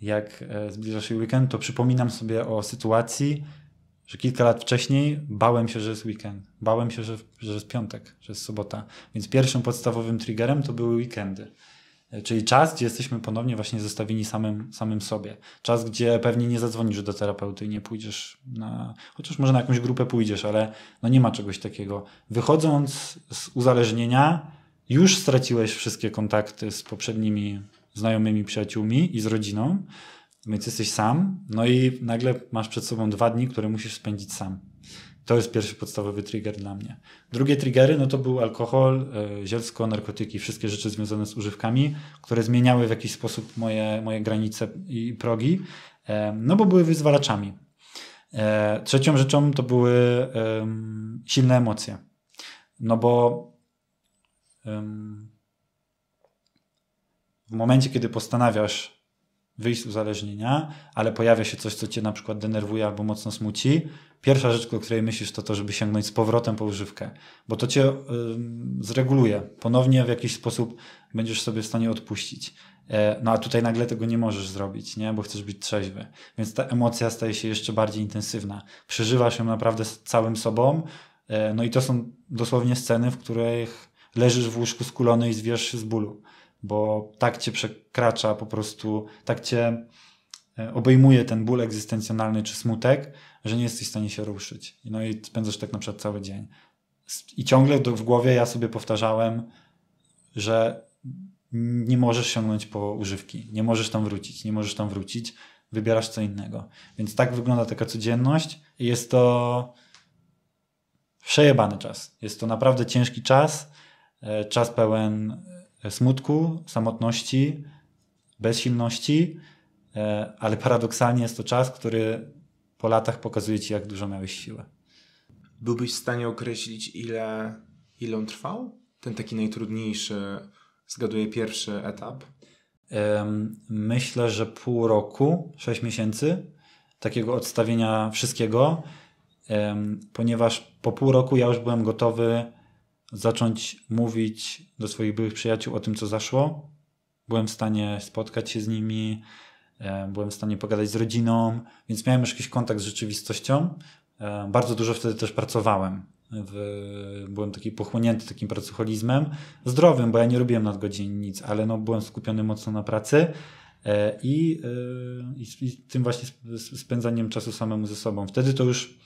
jak zbliża się weekend, to przypominam sobie o sytuacji, że kilka lat wcześniej bałem się, że jest weekend. Bałem się, że jest piątek, że jest sobota. Więc pierwszym podstawowym triggerem to były weekendy. Czyli czas, gdzie jesteśmy ponownie właśnie zostawieni samym sobie. Czas, gdzie pewnie nie zadzwonisz do terapeuty i nie pójdziesz na... Chociaż może na jakąś grupę pójdziesz, ale no nie ma czegoś takiego. Wychodząc z uzależnienia, już straciłeś wszystkie kontakty z poprzednimi znajomymi, przyjaciółmi i z rodziną, więc jesteś sam, no i nagle masz przed sobą 2 dni, które musisz spędzić sam. To jest pierwszy podstawowy trigger dla mnie. Drugie triggery, no to był alkohol, zielsko, narkotyki, wszystkie rzeczy związane z używkami, które zmieniały w jakiś sposób moje granice i progi, no bo były wyzwalaczami. Trzecią rzeczą to były silne emocje. No bo w momencie, kiedy postanawiasz wyjść z uzależnienia, ale pojawia się coś, co cię na przykład denerwuje albo mocno smuci, pierwsza rzecz, o której myślisz, to to, żeby sięgnąć z powrotem po używkę, bo to cię zreguluje. Ponownie w jakiś sposób będziesz sobie w stanie odpuścić. No a tutaj nagle tego nie możesz zrobić, nie? Bo chcesz być trzeźwy. Więc ta emocja staje się jeszcze bardziej intensywna. Przeżywasz ją naprawdę z całym sobą. No i to są dosłownie sceny, w których leżysz w łóżku skulony i zwijasz się z bólu, bo tak cię przekracza po prostu, tak cię obejmuje ten ból egzystencjonalny czy smutek, że nie jesteś w stanie się ruszyć. No i spędzasz tak na przykład cały dzień. I ciągle w głowie ja sobie powtarzałem, że nie możesz sięgnąć po używki, nie możesz tam wrócić, wybierasz co innego. Więc tak wygląda taka codzienność i jest to przejebany czas. Jest to naprawdę ciężki czas, czas pełen smutku, samotności, bezsilności, ale paradoksalnie jest to czas, który po latach pokazuje ci, jak dużo miałeś siły. Byłbyś w stanie określić, ile on trwał? Ten taki najtrudniejszy, zgaduję, pierwszy etap? Myślę, że pół roku, 6 miesięcy takiego odstawienia wszystkiego, ponieważ po pół roku ja już byłem gotowy zacząć mówić do swoich byłych przyjaciół o tym, co zaszło. Byłem w stanie spotkać się z nimi, byłem w stanie pogadać z rodziną, więc miałem już jakiś kontakt z rzeczywistością. Bardzo dużo wtedy też pracowałem. Byłem taki pochłonięty takim pracoholizmem zdrowym, bo ja nie robiłem nadgodzin nic, ale no, byłem skupiony mocno na pracy i tym właśnie spędzaniem czasu samemu ze sobą. Wtedy to już,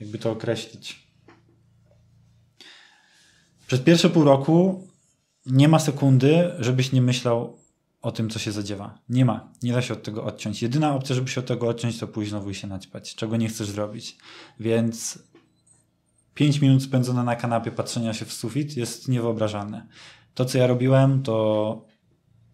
jakby to określić, przez pierwsze pół roku nie ma sekundy, żebyś nie myślał o tym, co się zadziewa. Nie ma. Nie da się od tego odciąć. Jedyna opcja, żeby się od tego odciąć, to pójść znowu i się naćpać, czego nie chcesz zrobić. Więc 5 minut spędzone na kanapie patrzenia się w sufit jest niewyobrażalne. To, co ja robiłem, to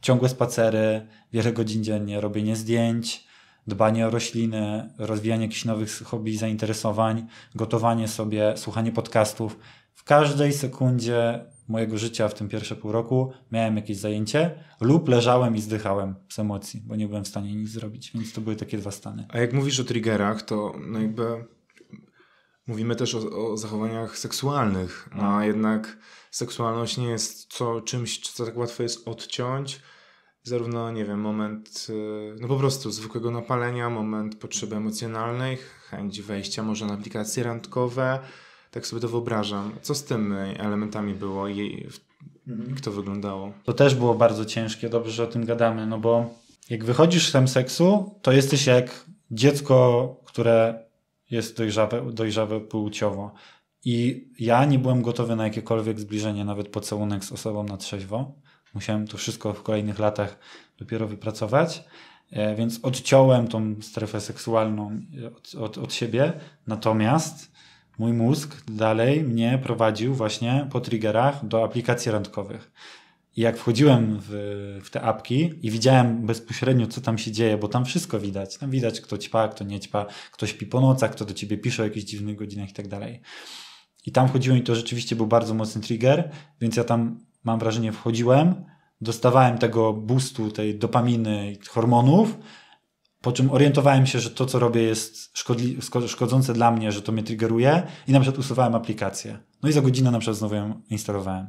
ciągłe spacery, wiele godzin dziennie, robienie zdjęć, dbanie o rośliny, rozwijanie jakichś nowych hobby i zainteresowań, gotowanie sobie, słuchanie podcastów. W każdej sekundzie mojego życia w tym pierwsze pół roku miałem jakieś zajęcie lub leżałem i zdychałem z emocji, bo nie byłem w stanie nic zrobić, więc to były takie dwa stany. A jak mówisz o triggerach, to no jakby mówimy też o zachowaniach seksualnych, a jednak seksualność nie jest czymś, co tak łatwo jest odciąć. Zarówno, nie wiem, moment no po prostu zwykłego napalenia, moment potrzeby emocjonalnej, chęć wejścia może na aplikacje randkowe. Tak sobie to wyobrażam. Co z tymi elementami było i jak to wyglądało? To też było bardzo ciężkie, dobrze, że o tym gadamy, no bo jak wychodzisz z tym seksu, to jesteś jak dziecko, które jest dojrzawe płciowo. I ja nie byłem gotowy na jakiekolwiek zbliżenie, nawet pocałunek z osobą na trzeźwo. Musiałem to wszystko w kolejnych latach dopiero wypracować, więc odciąłem tą strefę seksualną od siebie. Natomiast mój mózg dalej mnie prowadził właśnie po triggerach do aplikacji randkowych. I jak wchodziłem w te apki i widziałem bezpośrednio, co tam się dzieje, bo tam wszystko widać. Tam widać, kto ćpa, kto nie ćpa, kto śpi po nocach, kto do ciebie pisze o jakichś dziwnych godzinach i tak dalej. I tam wchodziłem i to rzeczywiście był bardzo mocny trigger, więc ja tam, mam wrażenie, wchodziłem, dostawałem tego boostu, tej dopaminy i hormonów, po czym orientowałem się, że to, co robię, jest szkodzące dla mnie, że to mnie triggeruje i na przykład usuwałem aplikację. No i za godzinę na przykład znowu ją instalowałem.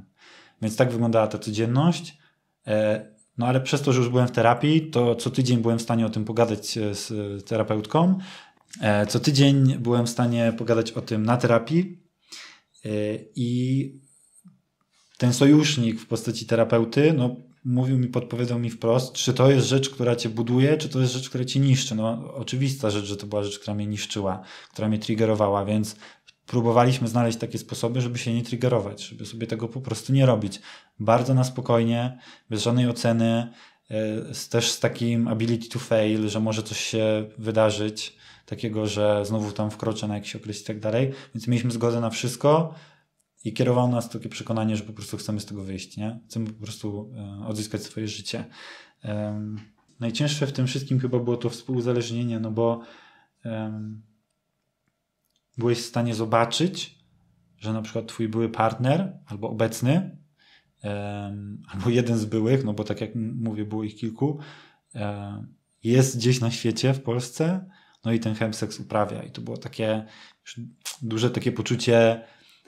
Więc tak wyglądała ta codzienność. No ale przez to, że już byłem w terapii, to co tydzień byłem w stanie o tym pogadać z terapeutką. Co tydzień byłem w stanie pogadać o tym na terapii i ten sojusznik w postaci terapeuty, no, mówił mi, podpowiadał mi wprost, czy to jest rzecz, która cię buduje, czy to jest rzecz, która cię niszczy. No oczywista rzecz, że to była rzecz, która mnie niszczyła, która mnie triggerowała, więc próbowaliśmy znaleźć takie sposoby, żeby się nie triggerować, żeby sobie tego po prostu nie robić. Bardzo na spokojnie, bez żadnej oceny, też z takim ability to fail, że może coś się wydarzyć, takiego, że znowu tam wkroczę na jakiś okres i tak dalej. Więc mieliśmy zgodę na wszystko i kierowało nas takie przekonanie, że po prostu chcemy z tego wyjść, nie? Chcemy po prostu odzyskać swoje życie. Najcięższe w tym wszystkim chyba było to współuzależnienie, no bo byłeś w stanie zobaczyć, że na przykład twój były partner, albo obecny, albo jeden z byłych, no bo tak jak mówię, było ich kilku, jest gdzieś na świecie, w Polsce, no i ten chemseks uprawia. I to było takie duże takie poczucie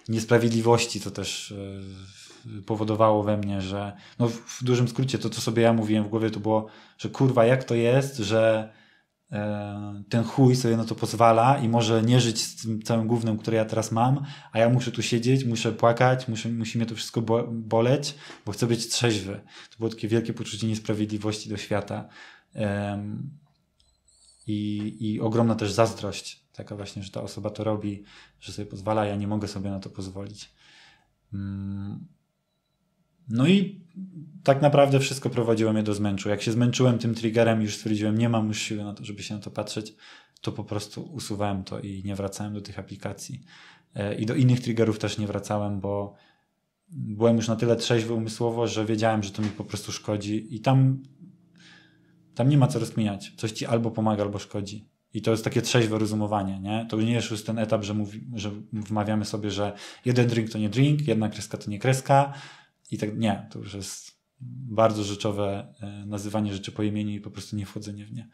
niesprawiedliwości, co też powodowało we mnie, że no w dużym skrócie to, co sobie ja mówiłem w głowie, to było, że kurwa, jak to jest, że ten chuj sobie na to pozwala i może nie żyć z tym całym gównem, które ja teraz mam, a ja muszę tu siedzieć, muszę płakać, musi mnie to wszystko boleć, bo chcę być trzeźwy. To było takie wielkie poczucie niesprawiedliwości do świata. I ogromna też zazdrość, taka właśnie, że ta osoba to robi, że sobie pozwala, ja nie mogę sobie na to pozwolić. No i tak naprawdę wszystko prowadziło mnie do zmęczu. Jak się zmęczyłem tym triggerem, już stwierdziłem, nie mam już siły na to, żeby się na to patrzeć, to po prostu usuwałem to i nie wracałem do tych aplikacji. I do innych triggerów też nie wracałem, bo byłem już na tyle trzeźwy umysłowo, że wiedziałem, że to mi po prostu szkodzi i tam nie ma co rozkminiać. Coś ci albo pomaga, albo szkodzi. I to jest takie trzeźwe rozumowanie, nie? To nie jest już ten etap, że wmawiamy sobie, że jeden drink to nie drink, jedna kreska to nie kreska i tak. Nie, to już jest bardzo rzeczowe nazywanie rzeczy po imieniu i po prostu nie wchodzenie w nie.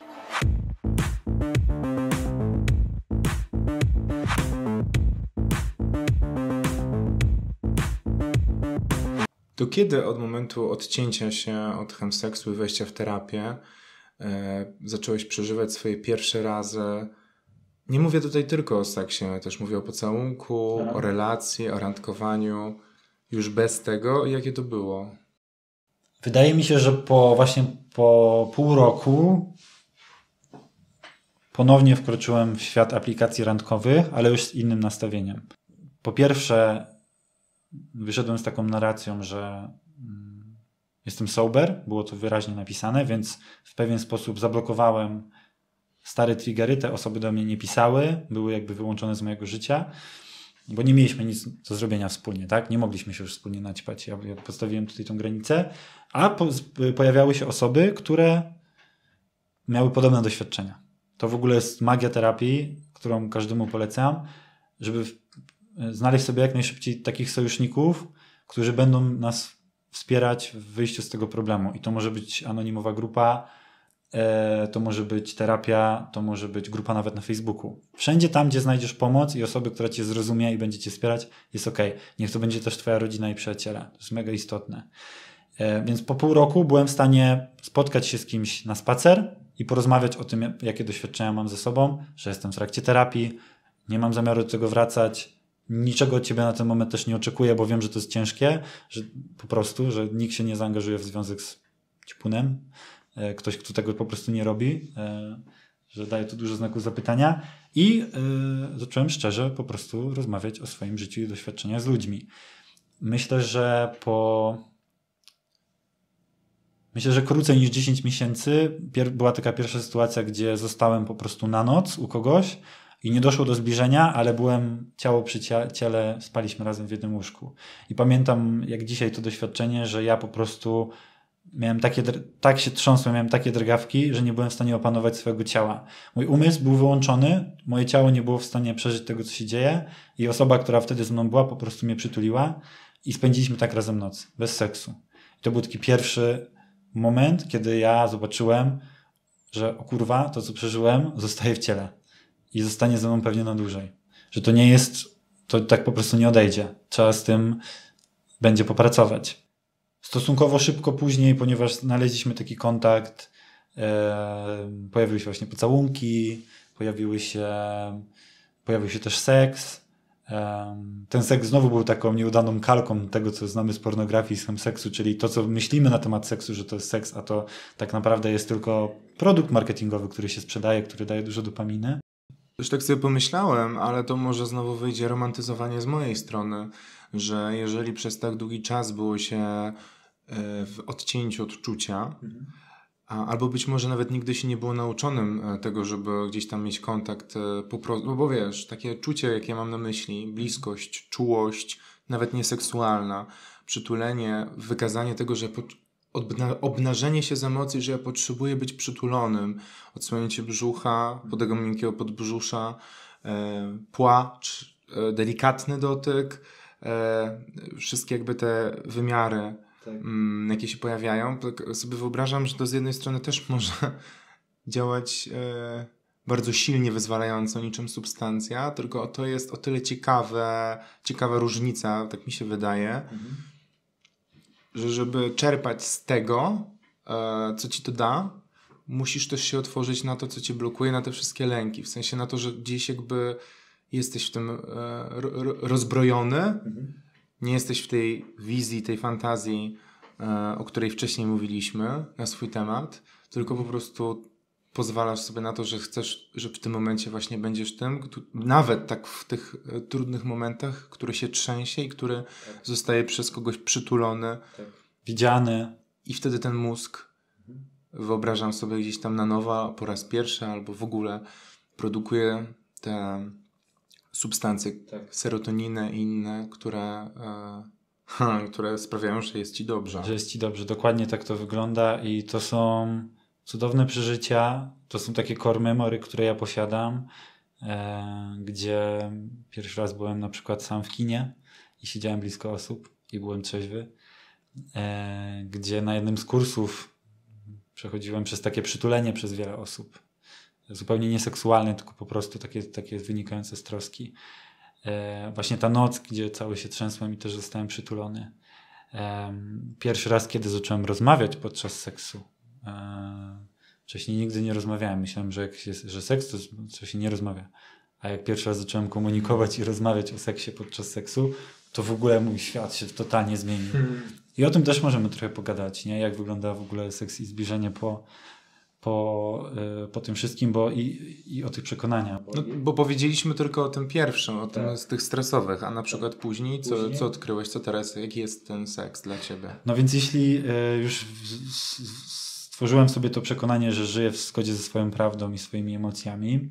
Do kiedy od momentu odcięcia się od chemseksu i wejścia w terapię zacząłeś przeżywać swoje pierwsze razy? Nie mówię tutaj tylko o seksie, też mówię o pocałunku, tak, o relacji, o randkowaniu. Już bez tego, jakie to było? Wydaje mi się, że po pół roku ponownie wkroczyłem w świat aplikacji randkowych, ale już z innym nastawieniem. Po pierwsze, wyszedłem z taką narracją, że jestem sober, było to wyraźnie napisane, więc w pewien sposób zablokowałem stare triggery, te osoby do mnie nie pisały, były jakby wyłączone z mojego życia, bo nie mieliśmy nic do zrobienia wspólnie, tak? Nie mogliśmy się już wspólnie naćpać, ja postawiłem tutaj tą granicę, a pojawiały się osoby, które miały podobne doświadczenia. To w ogóle jest magia terapii, którą każdemu polecam, żeby znaleźć sobie jak najszybciej takich sojuszników, którzy będą nas wspierać w wyjściu z tego problemu. I to może być anonimowa grupa, to może być terapia, to może być grupa nawet na Facebooku. Wszędzie tam, gdzie znajdziesz pomoc i osoby, która cię zrozumie i będzie cię wspierać, jest okej. Niech to będzie też twoja rodzina i przyjaciele. To jest mega istotne. Więc po pół roku byłem w stanie spotkać się z kimś na spacer i porozmawiać o tym, jakie doświadczenia mam ze sobą, że jestem w trakcie terapii, nie mam zamiaru do tego wracać, niczego od ciebie na ten moment też nie oczekuję, bo wiem, że to jest ciężkie, że po prostu, że nikt się nie zaangażuje w związek z ćpunem. Ktoś, kto tego po prostu nie robi, że daje tu dużo znaków zapytania. I zacząłem szczerze po prostu rozmawiać o swoim życiu i doświadczeniach z ludźmi. Myślę, że krócej niż 10 miesięcy była taka pierwsza sytuacja, gdzie zostałem po prostu na noc u kogoś. I nie doszło do zbliżenia, ale byłem ciało przy ciele, spaliśmy razem w jednym łóżku. I pamiętam jak dzisiaj to doświadczenie, że ja po prostu miałem tak się trząsłem, miałem takie drgawki, że nie byłem w stanie opanować swojego ciała. Mój umysł był wyłączony, moje ciało nie było w stanie przeżyć tego, co się dzieje i osoba, która wtedy ze mną była, po prostu mnie przytuliła i spędziliśmy tak razem noc, bez seksu. I to był taki pierwszy moment, kiedy ja zobaczyłem, że o kurwa, to co przeżyłem zostaje w ciele. I zostanie ze mną pewnie na dłużej. Że to nie jest, to tak po prostu nie odejdzie. Trzeba z tym będzie popracować. Stosunkowo szybko później, ponieważ znaleźliśmy taki kontakt, pojawiły się właśnie pocałunki, pojawił się też seks. Ten seks znowu był taką nieudaną kalką tego, co znamy z pornografii, z chemseksu, czyli to, co myślimy na temat seksu, że to jest seks, a to tak naprawdę jest tylko produkt marketingowy, który się sprzedaje, który daje dużo dopaminy. Już tak sobie pomyślałem, ale to może znowu wyjdzie romantyzowanie z mojej strony, że jeżeli przez tak długi czas było się w odcięciu od czucia, albo być może nawet nigdy się nie było nauczonym tego, żeby gdzieś tam mieć kontakt po prostu, no bo wiesz, takie czucie, jakie mam na myśli, bliskość, czułość, nawet nieseksualna, przytulenie, wykazanie tego, że obnażenie się z emocji, że ja potrzebuję być przytulonym, odsłonięcie brzucha, tego miękkiego podbrzusza, płacz, delikatny dotyk, wszystkie jakby te wymiary, tak, jakie się pojawiają. Tak sobie wyobrażam, że to z jednej strony też może działać bardzo silnie wyzwalająco, niczym substancja, tylko to jest o tyle ciekawa różnica, tak mi się wydaje, że żeby czerpać z tego, co ci to da, musisz też się otworzyć na to, co cię blokuje, na te wszystkie lęki. W sensie na to, że gdzieś jakby jesteś w tym rozbrojony, nie jesteś w tej wizji, tej fantazji, o której wcześniej mówiliśmy na swój temat, tylko po prostu pozwalasz sobie na to, że chcesz, że w tym momencie właśnie będziesz tym, nawet tak w tych trudnych momentach, który się trzęsie i który zostaje przez kogoś przytulony, widziany. I wtedy ten mózg, wyobrażam sobie gdzieś tam na nowo, po raz pierwszy albo w ogóle, produkuje te substancje, tak, serotoninę i inne, które sprawiają, że jest ci dobrze. Że jest ci dobrze. Dokładnie tak to wygląda i to są cudowne przeżycia. To są takie core memory, które ja posiadam, gdzie pierwszy raz byłem na przykład sam w kinie i siedziałem blisko osób i byłem trzeźwy, gdzie na jednym z kursów przechodziłem przez takie przytulenie przez wiele osób. Zupełnie nieseksualne, tylko po prostu takie wynikające z troski. Właśnie ta noc, gdzie cały się trzęsłem i też zostałem przytulony. Pierwszy raz, kiedy zacząłem rozmawiać podczas seksu. Wcześniej nigdy nie rozmawiałem. Myślałem, że seks to się nie rozmawia. A jak pierwszy raz zacząłem komunikować i rozmawiać o seksie podczas seksu, to w ogóle mój świat się totalnie zmienił. I o tym też możemy trochę pogadać, nie? Jak wygląda w ogóle seks i zbliżenie po tym wszystkim, bo i o tych przekonaniach. No, bo powiedzieliśmy tylko o tym pierwszym, o tym z tych stresowych, a na przykład później, co odkryłeś, co teraz, jaki jest ten seks dla ciebie? No więc jeśli już stworzyłem sobie to przekonanie, że żyję w zgodzie ze swoją prawdą i swoimi emocjami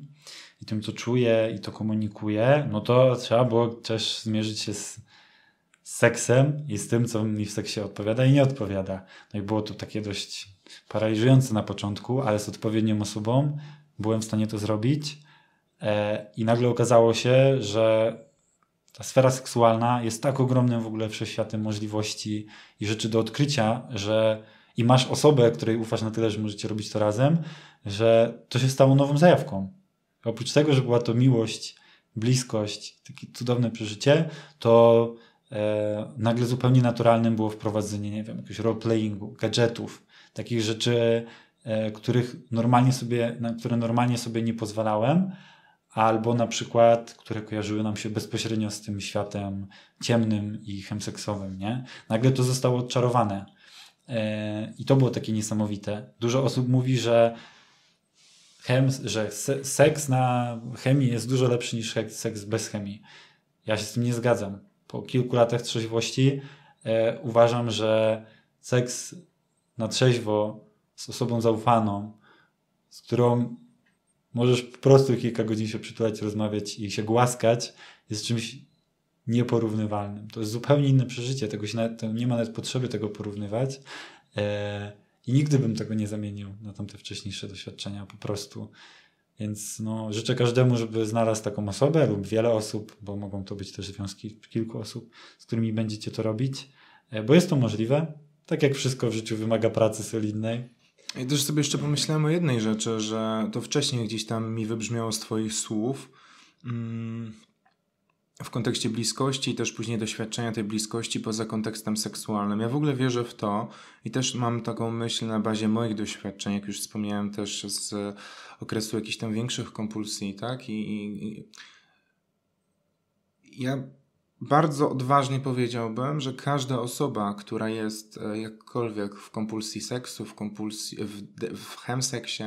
i tym, co czuję i to komunikuję, no to trzeba było też zmierzyć się z seksem i z tym, co mi w seksie odpowiada i nie odpowiada. No i było to takie dość paraliżujące na początku, ale z odpowiednią osobą byłem w stanie to zrobić i nagle okazało się, że ta sfera seksualna jest tak ogromnym w ogóle wszechświatem możliwości i rzeczy do odkrycia, że i masz osobę, której ufasz na tyle, że możecie robić to razem, że to się stało nową zajawką. Oprócz tego, że była to miłość, bliskość, takie cudowne przeżycie, to nagle zupełnie naturalnym było wprowadzenie, nie wiem, jakiegoś roleplayingu, gadżetów, takich rzeczy, na które normalnie sobie nie pozwalałem, albo na przykład, które kojarzyły nam się bezpośrednio z tym światem ciemnym i chemseksowym, nie? Nagle to zostało odczarowane. I to było takie niesamowite. Dużo osób mówi, że seks na chemii jest dużo lepszy niż seks bez chemii. Ja się z tym nie zgadzam. Po kilku latach trzeźwości uważam, że seks na trzeźwo z osobą zaufaną, z którą możesz po prostu kilka godzin się przytulać, rozmawiać i się głaskać, jest czymś nieporównywalnym. To jest zupełnie inne przeżycie. Nie ma nawet potrzeby tego porównywać. I nigdy bym tego nie zamienił na tamte wcześniejsze doświadczenia po prostu. Więc no, życzę każdemu, żeby znalazł taką osobę lub wiele osób, bo mogą to być też związki kilku osób, z którymi będziecie to robić, bo jest to możliwe. Tak jak wszystko w życiu wymaga pracy solidnej. Ja też sobie jeszcze pomyślałem o jednej rzeczy, że to wcześniej gdzieś tam mi wybrzmiało z twoich słów w kontekście bliskości i też później doświadczenia tej bliskości poza kontekstem seksualnym. Ja w ogóle wierzę w to i też mam taką myśl na bazie moich doświadczeń, jak już wspomniałem też z okresu jakichś tam większych kompulsji, tak? I ja bardzo odważnie powiedziałbym, że każda osoba, która jest jakkolwiek w kompulsji seksu, w chemseksie,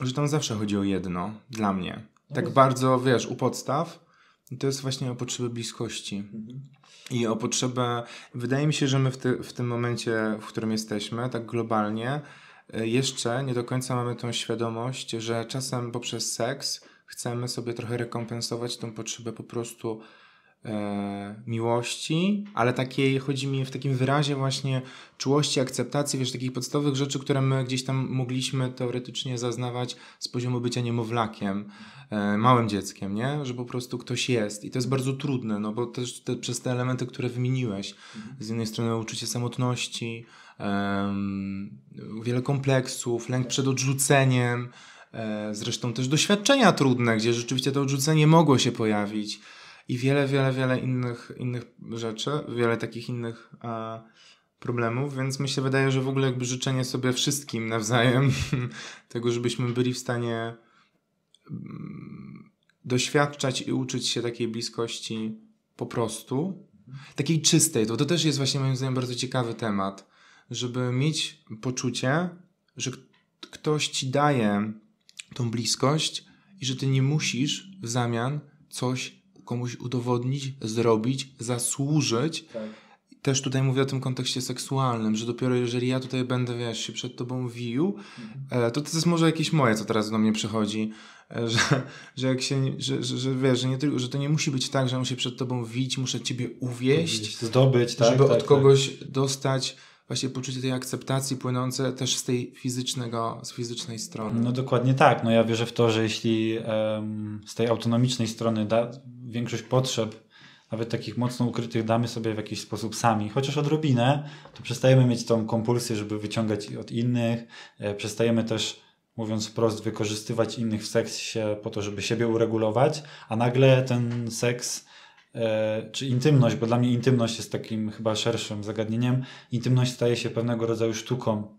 że tam zawsze chodzi o jedno, dla mnie. Tak bardzo, wiesz, u podstaw. I to jest właśnie o potrzebę bliskości. I o potrzebę... Wydaje mi się, że my w tym momencie, w którym jesteśmy, tak globalnie, jeszcze nie do końca mamy tą świadomość, że czasem poprzez seks chcemy sobie trochę rekompensować tą potrzebę po prostu miłości, ale takiej, chodzi mi w takim wyrazie właśnie czułości, akceptacji, wiesz, takich podstawowych rzeczy, które my gdzieś tam mogliśmy teoretycznie zaznawać z poziomu bycia niemowlakiem, małym dzieckiem, nie? Że po prostu ktoś jest i to jest bardzo trudne, no bo też przez te elementy, które wymieniłeś, z jednej strony uczucie samotności, wiele kompleksów, lęk przed odrzuceniem, zresztą też doświadczenia trudne, gdzie rzeczywiście to odrzucenie mogło się pojawić. I wiele innych rzeczy, wiele takich innych problemów, więc mi się wydaje, że w ogóle jakby życzenie sobie wszystkim nawzajem tego, żebyśmy byli w stanie doświadczać i uczyć się takiej bliskości po prostu, takiej czystej. To też jest właśnie moim zdaniem bardzo ciekawy temat, żeby mieć poczucie, że ktoś ci daje tą bliskość i że ty nie musisz w zamian coś komuś udowodnić, zrobić, zasłużyć. Tak. też tutaj mówię o tym kontekście seksualnym, że dopiero jeżeli ja tutaj będę, wiesz, się przed tobą wił, to jest może jakieś moje, co teraz do mnie przychodzi, że jak się, że wiesz, że nie tylko, że to nie musi być tak, że on się przed tobą wić, muszę ciebie uwieść, zdobyć, tak, żeby od kogoś dostać właśnie poczucie tej akceptacji płynące też z tej fizycznej strony. No dokładnie tak. No ja wierzę w to, że jeśli z tej autonomicznej strony większość potrzeb, nawet takich mocno ukrytych, damy sobie w jakiś sposób sami, chociaż odrobinę, to przestajemy mieć tą kompulsję, żeby wyciągać od innych. Przestajemy też, mówiąc wprost, wykorzystywać innych w seksie po to, żeby siebie uregulować, a nagle ten seks czy intymność, bo dla mnie intymność jest takim chyba szerszym zagadnieniem, intymność staje się pewnego rodzaju sztuką.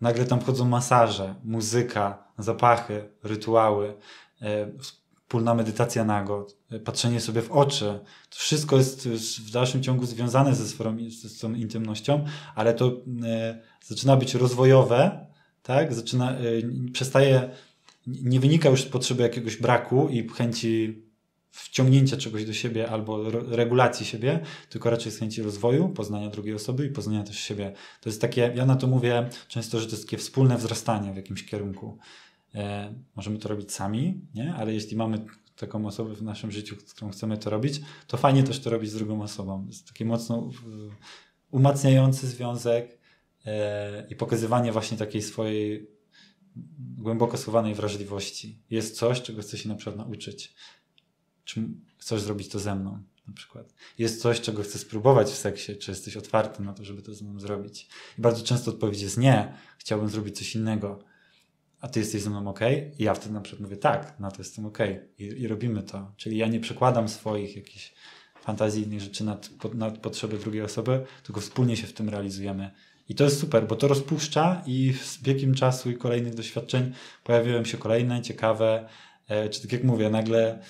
Nagle tam wchodzą masaże, muzyka, zapachy, rytuały, wspólna medytacja nago, patrzenie sobie w oczy. To wszystko jest w dalszym ciągu związane z tą intymnością, ale to zaczyna być rozwojowe, tak? Przestaje, nie wynika już z potrzeby jakiegoś braku i chęci wciągnięcia czegoś do siebie albo regulacji siebie, tylko raczej z chęci rozwoju, poznania drugiej osoby i poznania też siebie. To jest takie, ja na to mówię często, że to jest takie wspólne wzrastanie w jakimś kierunku. Możemy to robić sami, nie? Ale jeśli mamy taką osobę w naszym życiu, z którą chcemy to robić, to fajnie też to robić z drugą osobą. Jest taki mocno umacniający związek i pokazywanie właśnie takiej swojej głęboko schowanej wrażliwości. Jest coś, czego chcę się na przykład nauczyć. Czy chcesz zrobić to ze mną, na przykład. Jest coś, czego chcę spróbować w seksie, czy jesteś otwarty na to, żeby to ze mną zrobić. I bardzo często odpowiedź jest nie, chciałbym zrobić coś innego. A ty jesteś ze mną okej? I ja wtedy na przykład mówię tak, na to jestem okej. I robimy to. Czyli ja nie przekładam swoich jakichś fantazyjnych rzeczy nad potrzeby drugiej osoby, tylko wspólnie się w tym realizujemy. I to jest super, bo to rozpuszcza i z biegiem czasu i kolejnych doświadczeń pojawiają się kolejne ciekawe, czy tak jak mówię, nagle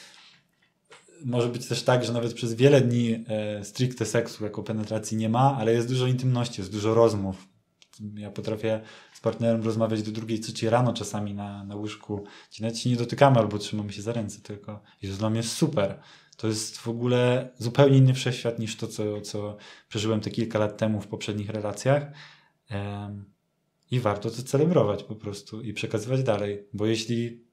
może być też tak, że nawet przez wiele dni stricte seksu jako penetracji nie ma, ale jest dużo intymności, jest dużo rozmów. Ja potrafię z partnerem rozmawiać do 2-3 rano czasami na łóżku. Nawet się nie dotykamy albo trzymamy się za ręce tylko. I to dla mnie jest super. To jest w ogóle zupełnie inny wszechświat niż to, co przeżyłem te kilka lat temu w poprzednich relacjach. I warto to celebrować po prostu i przekazywać dalej. Bo jeśli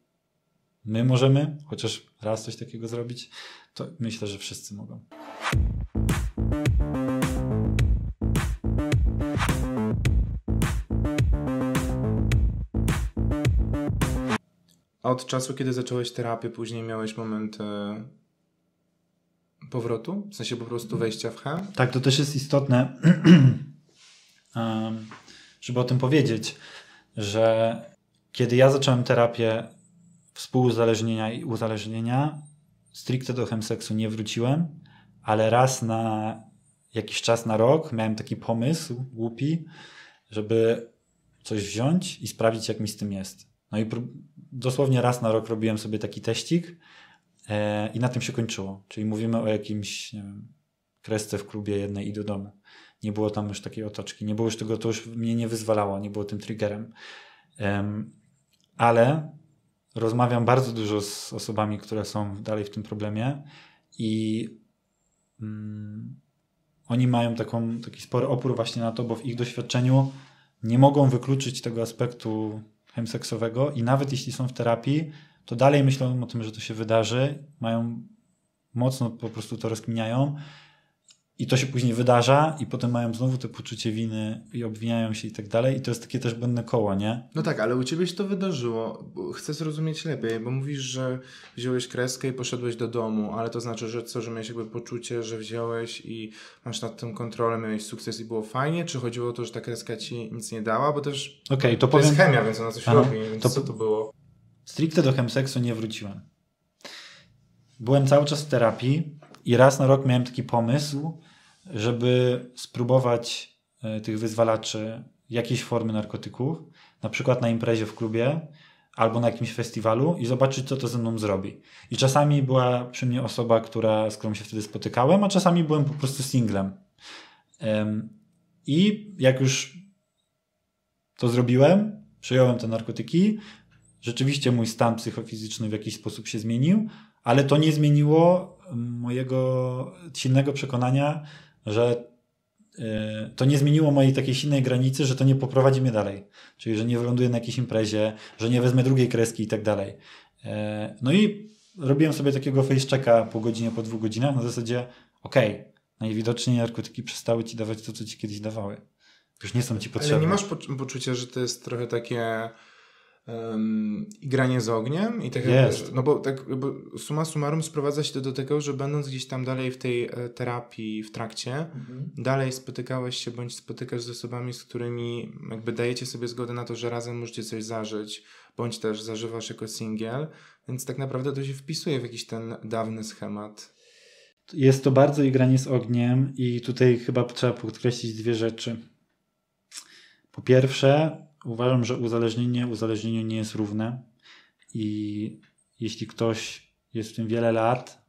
my możemy chociaż raz coś takiego zrobić, to myślę, że wszyscy mogą. Od czasu, kiedy zacząłeś terapię, później miałeś moment powrotu? W sensie po prostu wejścia w H? Tak, to też jest istotne, żeby o tym powiedzieć, że kiedy ja zacząłem terapię współuzależnienia i uzależnienia, stricte do chemseksu nie wróciłem, ale raz na jakiś czas, na rok miałem taki pomysł głupi, żeby coś wziąć i sprawdzić, jak mi z tym jest. No i dosłownie raz na rok robiłem sobie taki teścik i na tym się kończyło. Czyli mówimy o jakimś, nie wiem, kresce w klubie jednej i do domu. Nie było tam już takiej otoczki, nie było już tego, to już mnie nie wyzwalało, nie było tym triggerem. Ale rozmawiam bardzo dużo z osobami, które są dalej w tym problemie i oni mają taki spory opór właśnie na to, bo w ich doświadczeniu nie mogą wykluczyć tego aspektu chemseksowego i nawet jeśli są w terapii, to dalej myślą o tym, że to się wydarzy, mają mocno, po prostu to rozkminiają i to się później wydarza i potem mają znowu to poczucie winy i obwiniają się i tak dalej i to jest takie też błędne koło, nie? No tak, ale u ciebie się to wydarzyło. Chcę zrozumieć lepiej, bo mówisz, że wziąłeś kreskę i poszedłeś do domu, ale to znaczy, że co, że miałeś jakby poczucie, że wziąłeś i masz nad tym kontrolę, miałeś sukces i było fajnie, czy chodziło o to, że ta kreska ci nic nie dała, bo też okay, to powiem... jest chemia, więc ona coś robi, więc co to było? Stricte do chemseksu nie wróciłem. Byłem cały czas w terapii i raz na rok miałem taki pomysł, żeby spróbować tych wyzwalaczy jakiejś formy narkotyków, na przykład na imprezie w klubie albo na jakimś festiwalu i zobaczyć, co to ze mną zrobi. I czasami była przy mnie osoba, z którą się wtedy spotykałem, a czasami byłem po prostu singlem. I jak już to zrobiłem, przyjąłem te narkotyki, rzeczywiście mój stan psychofizyczny w jakiś sposób się zmienił, ale to nie zmieniło mojego silnego przekonania, że to nie zmieniło mojej takiej silnej granicy, że to nie poprowadzi mnie dalej. Czyli, że nie wyląduję na jakiejś imprezie, że nie wezmę drugiej kreski i tak dalej. No i robiłem sobie takiego face checka po godzinie, po 2 godzinach na zasadzie okej, najwidoczniej narkotyki przestały ci dawać to, co ci kiedyś dawały. Już nie są ci potrzebne. Ale nie masz poczucia, że to jest trochę takie granie z ogniem? I tak jest. Bo summa summarum sprowadza się to do tego, że będąc gdzieś tam dalej w tej terapii, w trakcie, dalej spotykałeś się bądź spotykasz z osobami, z którymi jakby dajecie sobie zgodę na to, że razem możecie coś zażyć, bądź też zażywasz jako singiel, więc tak naprawdę to się wpisuje w jakiś ten dawny schemat. Jest to bardzo granie z ogniem i tutaj chyba trzeba podkreślić 2 rzeczy. Po pierwsze, uważam, że uzależnienie uzależnieniu nie jest równe i jeśli ktoś jest w tym wiele lat,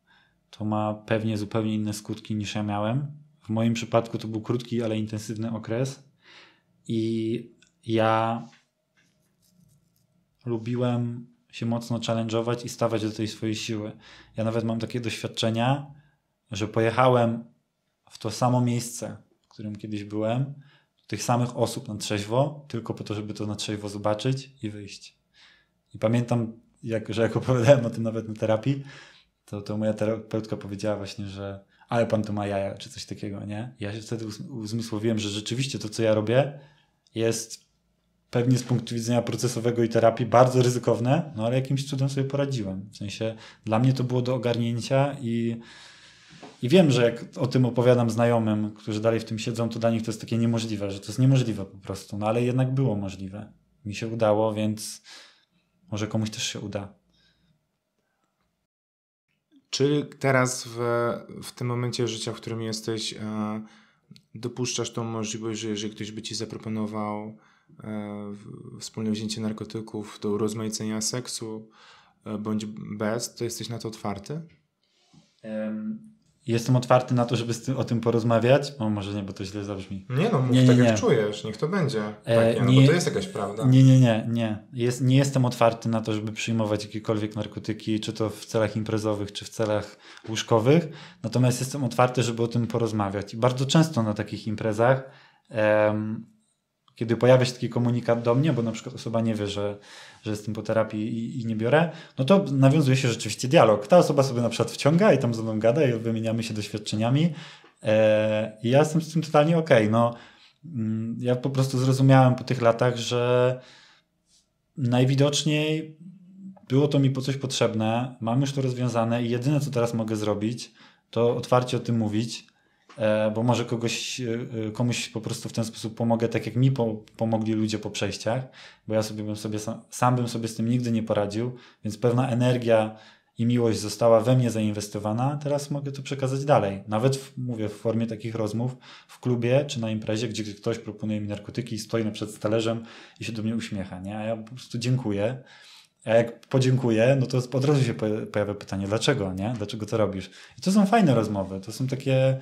to ma pewnie zupełnie inne skutki niż ja miałem. W moim przypadku to był krótki, ale intensywny okres i ja lubiłem się mocno challenge'ować i stawać do tej swojej siły. Ja nawet mam takie doświadczenia, że pojechałem w to samo miejsce, w którym kiedyś byłem, tych samych osób na trzeźwo, tylko po to, żeby to na trzeźwo zobaczyć i wyjść. I pamiętam, że jak opowiadałem o tym nawet na terapii, to moja terapeutka powiedziała właśnie, że ale pan tu ma jaja, czy coś takiego, nie? Ja się wtedy uzmysłowiłem, że rzeczywiście to, co ja robię, jest pewnie z punktu widzenia procesowego i terapii bardzo ryzykowne, no ale jakimś cudem sobie poradziłem. W sensie dla mnie to było do ogarnięcia I wiem, że jak o tym opowiadam znajomym, którzy dalej w tym siedzą, to dla nich to jest takie niemożliwe, że to jest niemożliwe po prostu. No ale jednak było możliwe. Mi się udało, więc może komuś też się uda. Czy teraz w tym momencie życia, w którym jesteś, dopuszczasz tą możliwość, że jeżeli ktoś by ci zaproponował wspólne wzięcie narkotyków do urozmaicenia seksu bądź bez, to jesteś na to otwarty? Jestem otwarty na to, żeby o tym porozmawiać. O, może nie, bo to źle zabrzmi. Nie, jak czujesz, niech to będzie. Bo to jest jakaś prawda. Nie. Nie jestem otwarty na to, żeby przyjmować jakiekolwiek narkotyki, czy to w celach imprezowych, czy w celach łóżkowych. Natomiast jestem otwarty, żeby o tym porozmawiać. I bardzo często na takich imprezach, kiedy pojawia się taki komunikat do mnie, bo na przykład osoba nie wie, że jestem po terapii i nie biorę, no to nawiązuje się rzeczywiście dialog. Ta osoba sobie na przykład wciąga i tam ze mną gada i wymieniamy się doświadczeniami. I ja jestem z tym totalnie okej. No, ja po prostu zrozumiałem po tych latach, że najwidoczniej było to mi po coś potrzebne, mam już to rozwiązane i jedyne, co teraz mogę zrobić, to otwarcie o tym mówić, bo może komuś po prostu w ten sposób pomogę, tak jak mi pomogli ludzie po przejściach, bo ja sam bym sobie z tym nigdy nie poradził, więc pewna energia i miłość została we mnie zainwestowana, teraz mogę to przekazać dalej. Nawet w formie takich rozmów w klubie czy na imprezie, gdzie ktoś proponuje mi narkotyki i stoi przed talerzem i się do mnie uśmiecha, nie? A ja po prostu dziękuję. A jak podziękuję, no to od razu się pojawia pytanie, dlaczego, nie? Dlaczego to robisz? I to są fajne rozmowy, to są takie...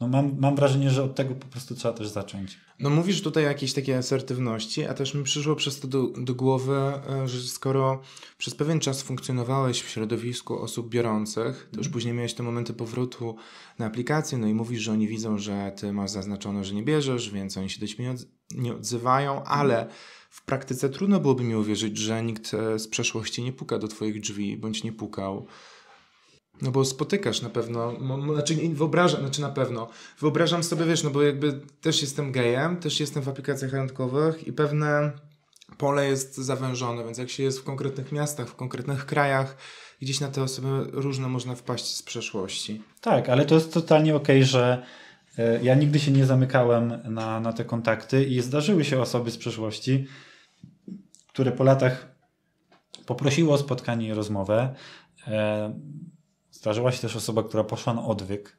No mam wrażenie, że od tego po prostu trzeba też zacząć. No mówisz tutaj o jakiejś takiej asertywności, a też mi przyszło przez to do głowy, że skoro przez pewien czas funkcjonowałeś w środowisku osób biorących, to już później miałeś te momenty powrotu na aplikację, no i mówisz, że oni widzą, że ty masz zaznaczone, że nie bierzesz, więc oni się do ciebie nie odzywają, ale w praktyce trudno byłoby mi uwierzyć, że nikt z przeszłości nie puka do twoich drzwi, bądź nie pukał. No bo spotykasz na pewno, wyobrażam sobie, wiesz, no bo jakby też jestem gejem, też jestem w aplikacjach randkowych i pewne pole jest zawężone, więc jak się jest w konkretnych miastach, w konkretnych krajach, gdzieś na te osoby różne można wpaść z przeszłości. Tak, ale to jest totalnie okej, że ja nigdy się nie zamykałem na te kontakty i zdarzyły się osoby z przeszłości, które po latach poprosiły o spotkanie i rozmowę. Zdarzyła się też osoba, która poszła na odwyk.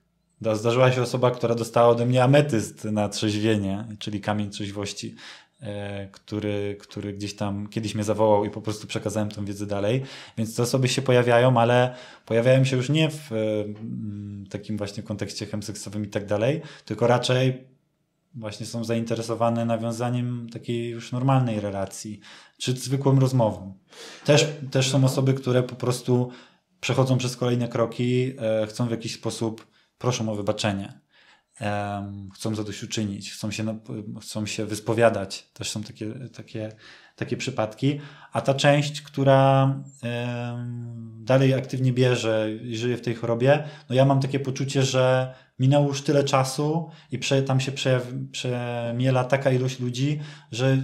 Zdarzyła się osoba, która dostała ode mnie ametyst na trzeźwienie, czyli kamień trzeźwości, który gdzieś tam kiedyś mnie zawołał i po prostu przekazałem tą wiedzę dalej. Więc te osoby się pojawiają, ale pojawiają się już nie w takim właśnie kontekście chemseksowym i tak dalej, tylko raczej właśnie są zainteresowane nawiązaniem takiej już normalnej relacji, czy zwykłą rozmową. Też są osoby, które po prostu przechodzą przez kolejne kroki, chcą w jakiś sposób, proszą o wybaczenie. chcą zadośćuczynić, chcą się wyspowiadać. Też są takie przypadki. A ta część, która dalej aktywnie bierze i żyje w tej chorobie, no ja mam takie poczucie, że minęło już tyle czasu i tam się przemiela taka ilość ludzi, że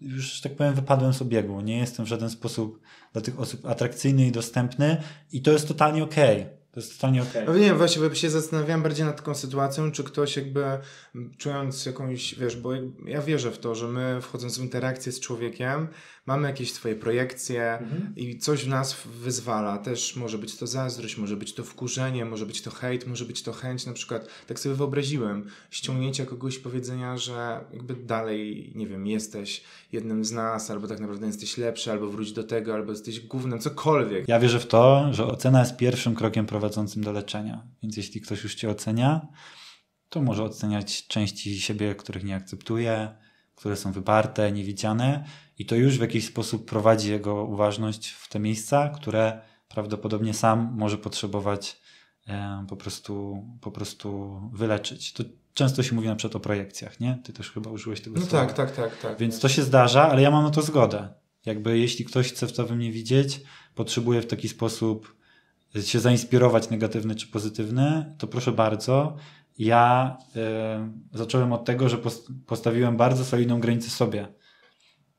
już, tak powiem, wypadłem z obiegu. Nie jestem w żaden sposób dla tych osób atrakcyjny i dostępny i to jest totalnie okej. To jest totalnie okej. No, nie, właśnie się zastanawiałem bardziej nad taką sytuacją, czy ktoś jakby czując jakąś, wiesz, bo ja wierzę w to, że my wchodząc w interakcję z człowiekiem mamy jakieś swoje projekcje i coś w nas wyzwala. Też może być to zazdrość, może być to wkurzenie, może być to hejt, może być to chęć. Na przykład tak sobie wyobraziłem ściągnięcia kogoś powiedzenia, że jakby dalej, nie wiem, jesteś jednym z nas, albo tak naprawdę jesteś lepszy, albo wróć do tego, albo jesteś gównem, cokolwiek. Ja wierzę w to, że ocena jest pierwszym krokiem prowadzącym do leczenia. Więc jeśli ktoś już cię ocenia, to może oceniać części siebie, których nie akceptuje, które są wyparte, niewidziane i to już w jakiś sposób prowadzi jego uważność w te miejsca, które prawdopodobnie sam może potrzebować po prostu wyleczyć. To często się mówi na przykład o projekcjach, nie? Ty też chyba użyłeś tego słowa. Tak. Więc to się zdarza, ale ja mam na to zgodę. Jakby jeśli ktoś chce w to we mnie widzieć, potrzebuje w taki sposób się zainspirować, negatywny czy pozytywny, to proszę bardzo. Ja zacząłem od tego, że postawiłem bardzo solidną granicę sobie.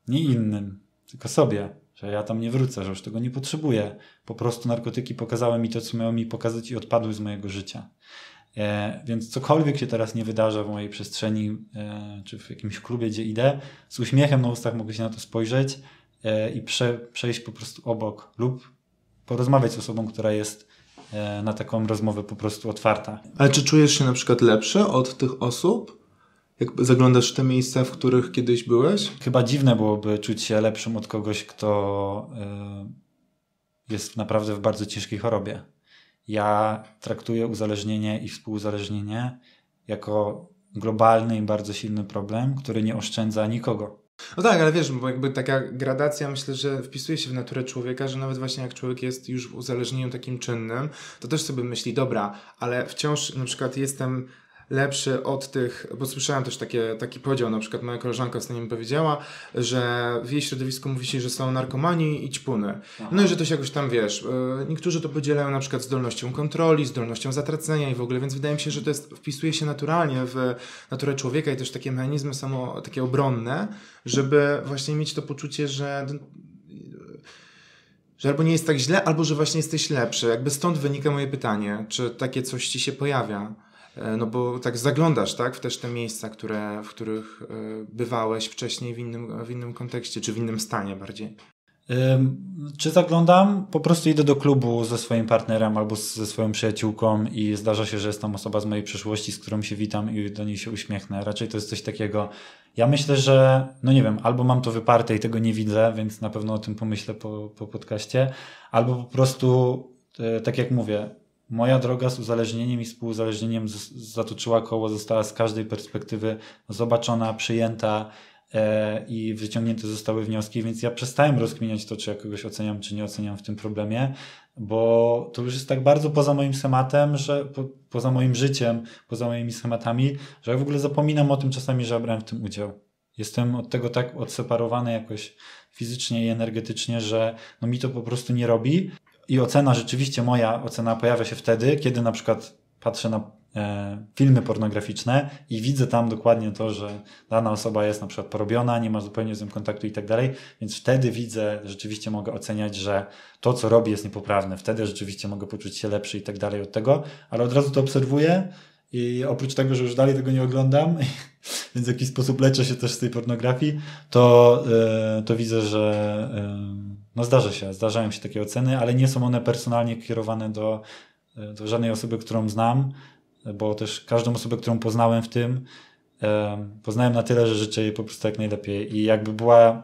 Nie innym, tylko sobie. Że ja tam nie wrócę, że już tego nie potrzebuję. Po prostu narkotyki pokazały mi to, co miało mi pokazać i odpadły z mojego życia. Więc cokolwiek się teraz nie wydarza w mojej przestrzeni czy w jakimś klubie, gdzie idę, z uśmiechem na ustach mogę się na to spojrzeć i przejść po prostu obok lub porozmawiać z osobą, która jest na taką rozmowę po prostu otwarta. Ale czy czujesz się na przykład lepszy od tych osób? Jak zaglądasz w te miejsca, w których kiedyś byłeś? Chyba dziwne byłoby czuć się lepszym od kogoś, kto jest naprawdę w bardzo ciężkiej chorobie. Ja traktuję uzależnienie i współuzależnienie jako globalny i bardzo silny problem, który nie oszczędza nikogo. No tak, ale wiesz, bo jakby taka gradacja, myślę, że wpisuje się w naturę człowieka, że nawet właśnie jak człowiek jest już w uzależnieniu takim czynnym, to też sobie myśli, dobra, ale wciąż na przykład jestem lepszy od tych, bo słyszałem też taki podział, na przykład moja koleżanka ostatnio mi powiedziała, że w jej środowisku mówi się, że są narkomani i ćpuny. No i że to się jakoś tam, wiesz, niektórzy to podzielają na przykład zdolnością kontroli, zdolnością zatracenia i w ogóle, więc wydaje mi się, że to wpisuje się naturalnie w naturę człowieka i też takie mechanizmy takie obronne, żeby właśnie mieć to poczucie, że albo nie jest tak źle, albo że właśnie jesteś lepszy. Jakby stąd wynika moje pytanie, czy takie coś ci się pojawia? No bo tak zaglądasz, tak, w też te miejsca, w których bywałeś wcześniej w innym kontekście, czy w innym stanie bardziej. Czy zaglądam? Po prostu idę do klubu ze swoim partnerem albo ze swoją przyjaciółką i zdarza się, że jest tam osoba z mojej przeszłości, z którą się witam i do niej się uśmiechnę. Raczej to jest coś takiego. Ja myślę, że, no nie wiem, albo mam to wyparte i tego nie widzę, więc na pewno o tym pomyślę po podcaście, albo po prostu, tak jak mówię, moja droga z uzależnieniem i współuzależnieniem zatoczyła koło, została z każdej perspektywy zobaczona, przyjęta i wyciągnięte zostały wnioski, więc ja przestałem rozkminiać to, czy ja kogoś oceniam, czy nie oceniam w tym problemie, bo to już jest tak bardzo poza moim schematem, że poza moim życiem, poza moimi schematami, że ja w ogóle zapominam o tym czasami, że ja brałem w tym udział. Jestem od tego tak odseparowany jakoś fizycznie i energetycznie, że no mi to po prostu nie robi. I ocena, rzeczywiście moja ocena pojawia się wtedy, kiedy na przykład patrzę na filmy pornograficzne i widzę tam dokładnie to, że dana osoba jest na przykład porobiona, nie ma zupełnie z nią kontaktu i tak dalej, więc wtedy widzę, rzeczywiście mogę oceniać, że to, co robi, jest niepoprawne. Wtedy rzeczywiście mogę poczuć się lepszy i tak dalej od tego, ale od razu to obserwuję i oprócz tego, że już dalej tego nie oglądam, więc w jakiś sposób leczę się też z tej pornografii, to widzę, że... No zdarzają się takie oceny, ale nie są one personalnie kierowane do żadnej osoby, którą znam, bo też każdą osobę, którą poznałem w tym, poznałem na tyle, że życzę jej po prostu jak najlepiej. I jakby była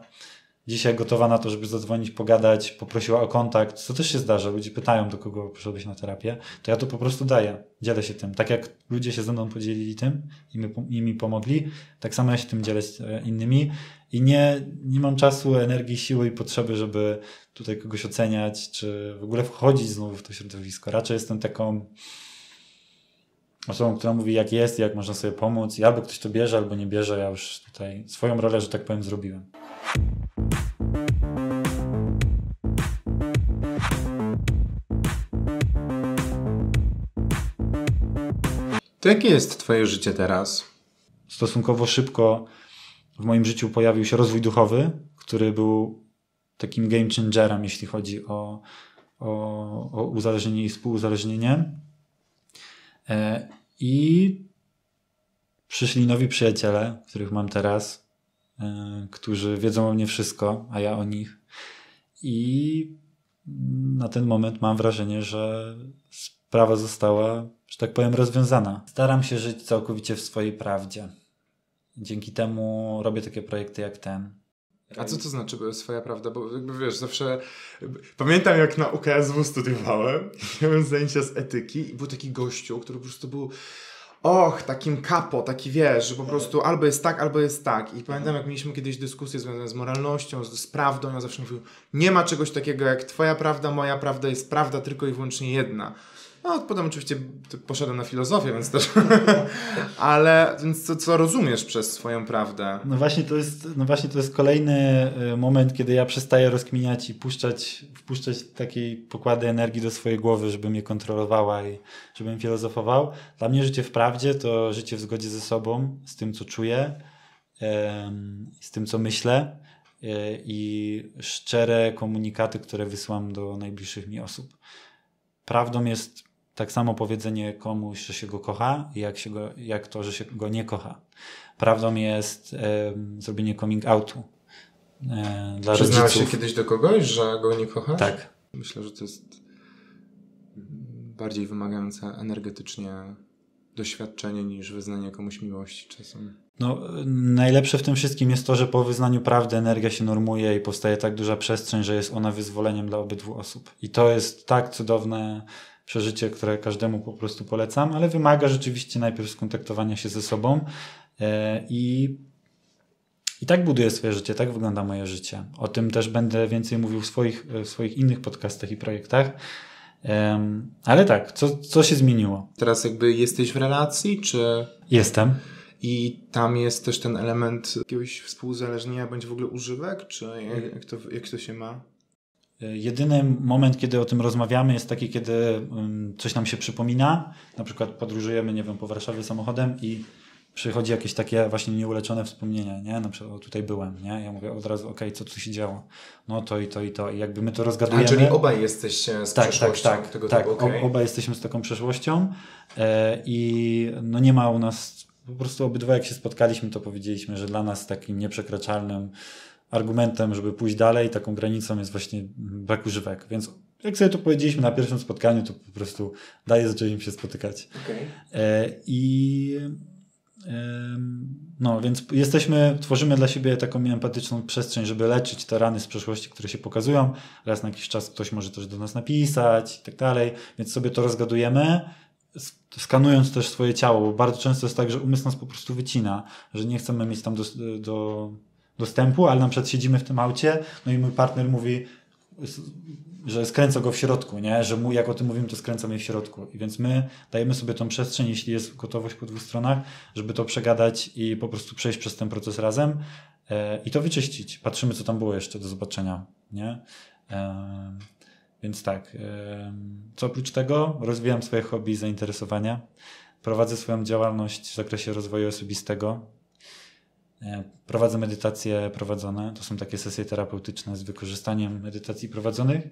dzisiaj gotowa na to, żeby zadzwonić, pogadać, poprosiła o kontakt, co też się zdarza, ludzie pytają, do kogo przyszedłeś na terapię, to ja to po prostu daję, dzielę się tym. Tak jak ludzie się ze mną podzielili tym i mi pomogli, tak samo ja się tym dzielę z innymi i nie mam czasu, energii, siły i potrzeby, żeby tutaj kogoś oceniać, czy w ogóle wchodzić znowu w to środowisko. Raczej jestem taką osobą, która mówi jak jest, jak można sobie pomóc. I albo ktoś to bierze, albo nie bierze. Ja już tutaj swoją rolę, że tak powiem, zrobiłem. To jakie jest twoje życie teraz? Stosunkowo szybko w moim życiu pojawił się rozwój duchowy, który był takim game changerem, jeśli chodzi o uzależnienie i współuzależnienie. I przyszli nowi przyjaciele, których mam teraz, którzy wiedzą o mnie wszystko, a ja o nich. I na ten moment mam wrażenie, że sprawa została, że tak powiem, rozwiązana. Staram się żyć całkowicie w swojej prawdzie. Dzięki temu robię takie projekty jak ten. A co to znaczy swoja prawda? Bo jakby wiesz, zawsze pamiętam jak na UKSW studiowałem, miałem zajęcia z etyki i był taki gościu, który po prostu był takim kapo, taki wiesz, że po prostu albo jest tak. I pamiętam jak mieliśmy kiedyś dyskusję związaną z moralnością, z prawdą, ja zawsze mówił, nie ma czegoś takiego jak twoja prawda, moja prawda, jest prawda tylko i wyłącznie jedna. No, potem oczywiście poszedłem na filozofię, więc też... Ale więc co rozumiesz przez swoją prawdę? No właśnie to jest kolejny moment, kiedy ja przestaję rozkminiać i wpuszczać takiej pokłady energii do swojej głowy, żeby mnie kontrolowała i żebym filozofował. Dla mnie życie w prawdzie to życie w zgodzie ze sobą, z tym, co czuję, z tym, co myślę i szczere komunikaty, które wysyłam do najbliższych mi osób. Prawdą jest tak samo powiedzenie komuś, że się go kocha, jak to, że się go nie kocha. Prawdą jest zrobienie coming outu dla rodziców. Przyznałaś się kiedyś do kogoś, że go nie kochasz? Tak. Myślę, że to jest bardziej wymagające energetycznie doświadczenie niż wyznanie komuś miłości czasem. No, najlepsze w tym wszystkim jest to, że po wyznaniu prawdy energia się normuje i powstaje tak duża przestrzeń, że jest ona wyzwoleniem dla obydwu osób. I to jest tak cudowne przeżycie, które każdemu po prostu polecam, ale wymaga rzeczywiście najpierw skontaktowania się ze sobą i tak buduję swoje życie, tak wygląda moje życie. O tym też będę więcej mówił w swoich innych podcastach i projektach. Ale tak, co się zmieniło? Teraz jakby jesteś w relacji, czy... Jestem. I tam jest też ten element jakiegoś współuzależnienia, będzie w ogóle używek, czy jak to się ma? Jedyny moment, kiedy o tym rozmawiamy, jest taki, kiedy coś nam się przypomina. Na przykład podróżujemy, nie wiem, po Warszawie samochodem i przychodzi jakieś takie właśnie nieuleczone wspomnienia, nie? Na przykład tutaj byłem, nie? Ja mówię od razu, okej, co tu się działo? No to i to i to. I jakby my to rozgadujemy. A czyli obaj jesteście z przeszłością. Tak, okay. Obaj jesteśmy z taką przeszłością i no nie ma u nas... Po prostu obydwa jak się spotkaliśmy, to powiedzieliśmy, że dla nas takim nieprzekraczalnym argumentem, żeby pójść dalej, taką granicą jest właśnie brak używek. Więc jak sobie to powiedzieliśmy na pierwszym spotkaniu, to po prostu dalej zaczęliśmy się spotykać. Okay. No więc tworzymy dla siebie taką empatyczną przestrzeń, żeby leczyć te rany z przeszłości, które się pokazują. Raz na jakiś czas ktoś może też do nas napisać i tak dalej, więc sobie to rozgadujemy. Skanując też swoje ciało, bo bardzo często jest tak, że umysł nas po prostu wycina, że nie chcemy mieć tam dostępu, ale na przykład siedzimy w tym aucie, no i mój partner mówi, że skręca go w środku, nie? Że jak o tym mówimy, to skręcam je w środku. I więc my dajemy sobie tą przestrzeń, jeśli jest gotowość po dwóch stronach, żeby to przegadać i po prostu przejść przez ten proces razem i to wyczyścić. Patrzymy, co tam było jeszcze do zobaczenia, nie? Więc tak, co oprócz tego? Rozwijam swoje hobby i zainteresowania. Prowadzę swoją działalność w zakresie rozwoju osobistego. Prowadzę medytacje prowadzone. To są takie sesje terapeutyczne z wykorzystaniem medytacji prowadzonych.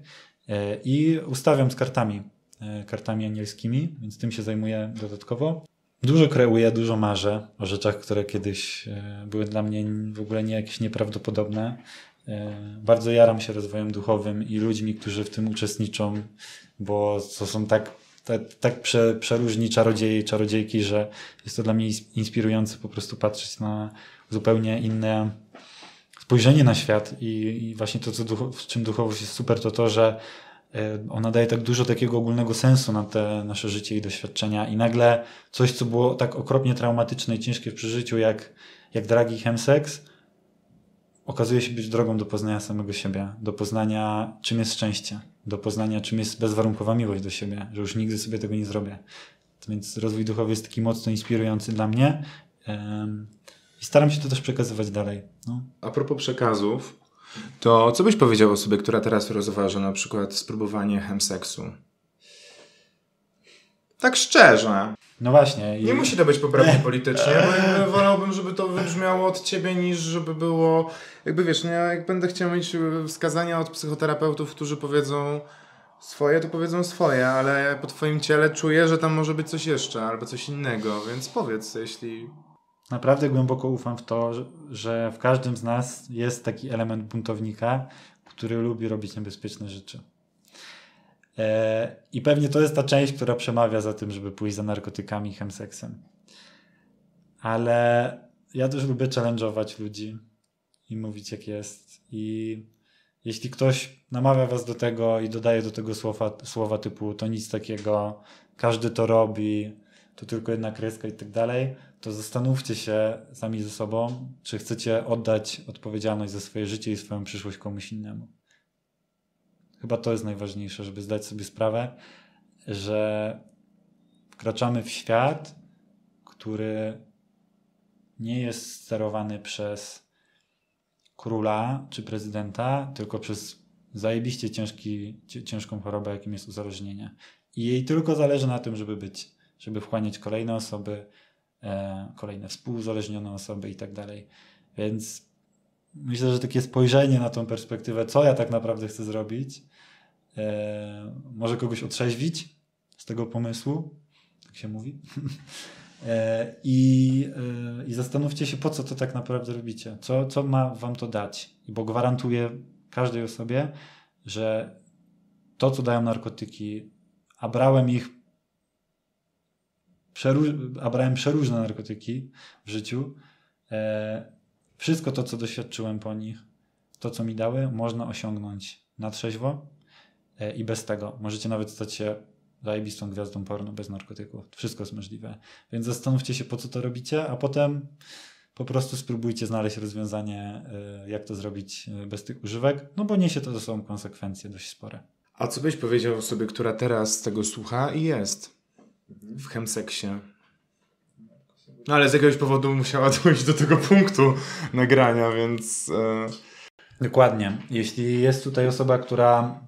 I ustawiam z kartami anielskimi, więc tym się zajmuję dodatkowo. Dużo kreuję, dużo marzę o rzeczach, które kiedyś były dla mnie w ogóle nie jakieś nieprawdopodobne. Bardzo jaram się rozwojem duchowym i ludźmi, którzy w tym uczestniczą, bo to są tak przeróżni czarodzieje i czarodziejki, że jest to dla mnie inspirujące po prostu patrzeć na zupełnie inne spojrzenie na świat i właśnie to, w czym duchowość jest super, to że ona daje tak dużo takiego ogólnego sensu na te nasze życie i doświadczenia i nagle coś, co było tak okropnie traumatyczne i ciężkie w przeżyciu jak dragi chemseks, okazuje się być drogą do poznania samego siebie, do poznania czym jest szczęście, do poznania czym jest bezwarunkowa miłość do siebie, że już nigdy sobie tego nie zrobię. Więc rozwój duchowy jest taki mocno inspirujący dla mnie. I staram się to też przekazywać dalej. No. A propos przekazów, to co byś powiedział osobie, która teraz rozważa na przykład spróbowanie chemseksu? Tak szczerze. No właśnie. Nie musi to być poprawnie politycznie, bo jakby wolałbym, żeby to wybrzmiało od ciebie, niż żeby było... Jakby wiesz, no ja jak będę chciał mieć wskazania od psychoterapeutów, którzy powiedzą swoje, to powiedzą swoje, ale ja po twoim ciele czuję, że tam może być coś jeszcze albo coś innego, więc powiedz, jeśli... Naprawdę głęboko ufam w to, że w każdym z nas jest taki element buntownika, który lubi robić niebezpieczne rzeczy. I pewnie to jest ta część, która przemawia za tym, żeby pójść za narkotykami i chemseksem. Ale ja też lubię challenge'ować ludzi i mówić jak jest. I jeśli ktoś namawia was do tego i dodaje do tego słowa typu to nic takiego, każdy to robi, to tylko jedna kreska i tak dalej, to zastanówcie się sami ze sobą, czy chcecie oddać odpowiedzialność za swoje życie i swoją przyszłość komuś innemu. Chyba to jest najważniejsze, żeby zdać sobie sprawę, że wkraczamy w świat, który nie jest sterowany przez króla czy prezydenta, tylko przez zajebiście ciężką chorobę, jakim jest uzależnienie. I jej tylko zależy na tym, żeby być, żeby wchłaniać kolejne osoby, kolejne współuzależnione osoby i tak dalej. Więc myślę, że takie spojrzenie na tą perspektywę, co ja tak naprawdę chcę zrobić, może kogoś otrzeźwić z tego pomysłu, tak się mówi. I zastanówcie się, po co to tak naprawdę robicie, co ma wam to dać. Bo gwarantuję każdej osobie, że to, co dają narkotyki, brałem przeróżne narkotyki w życiu, wszystko to, co doświadczyłem po nich, to, co mi dały, można osiągnąć na trzeźwo i bez tego. Możecie nawet stać się zajebistą gwiazdą porno bez narkotyków. Wszystko jest możliwe. Więc zastanówcie się, po co to robicie, a potem po prostu spróbujcie znaleźć rozwiązanie, jak to zrobić bez tych używek, no bo niesie to ze sobą konsekwencje dość spore. A co byś powiedział osobie, która teraz tego słucha i jest w chemseksie? No ale z jakiegoś powodu musiała dojść do tego punktu nagrania, więc... Dokładnie. Jeśli jest tutaj osoba, która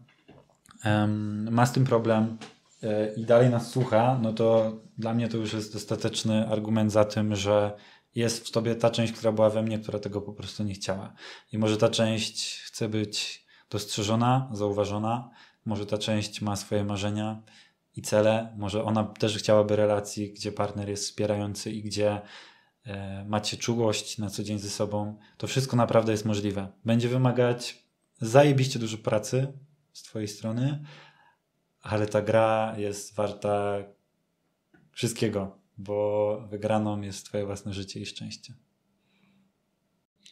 ma z tym problem i dalej nas słucha, no to dla mnie to już jest dostateczny argument za tym, że jest w tobie ta część, która była we mnie, która tego po prostu nie chciała. I może ta część chce być dostrzeżona, zauważona, może ta część ma swoje marzenia i cele, może ona też chciałaby relacji, gdzie partner jest wspierający i gdzie macie czułość na co dzień ze sobą. To wszystko naprawdę jest możliwe. Będzie wymagać zajebiście dużo pracy z twojej strony, ale ta gra jest warta wszystkiego, bo wygraną jest twoje własne życie i szczęście.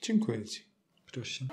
Dziękuję ci. Proszę.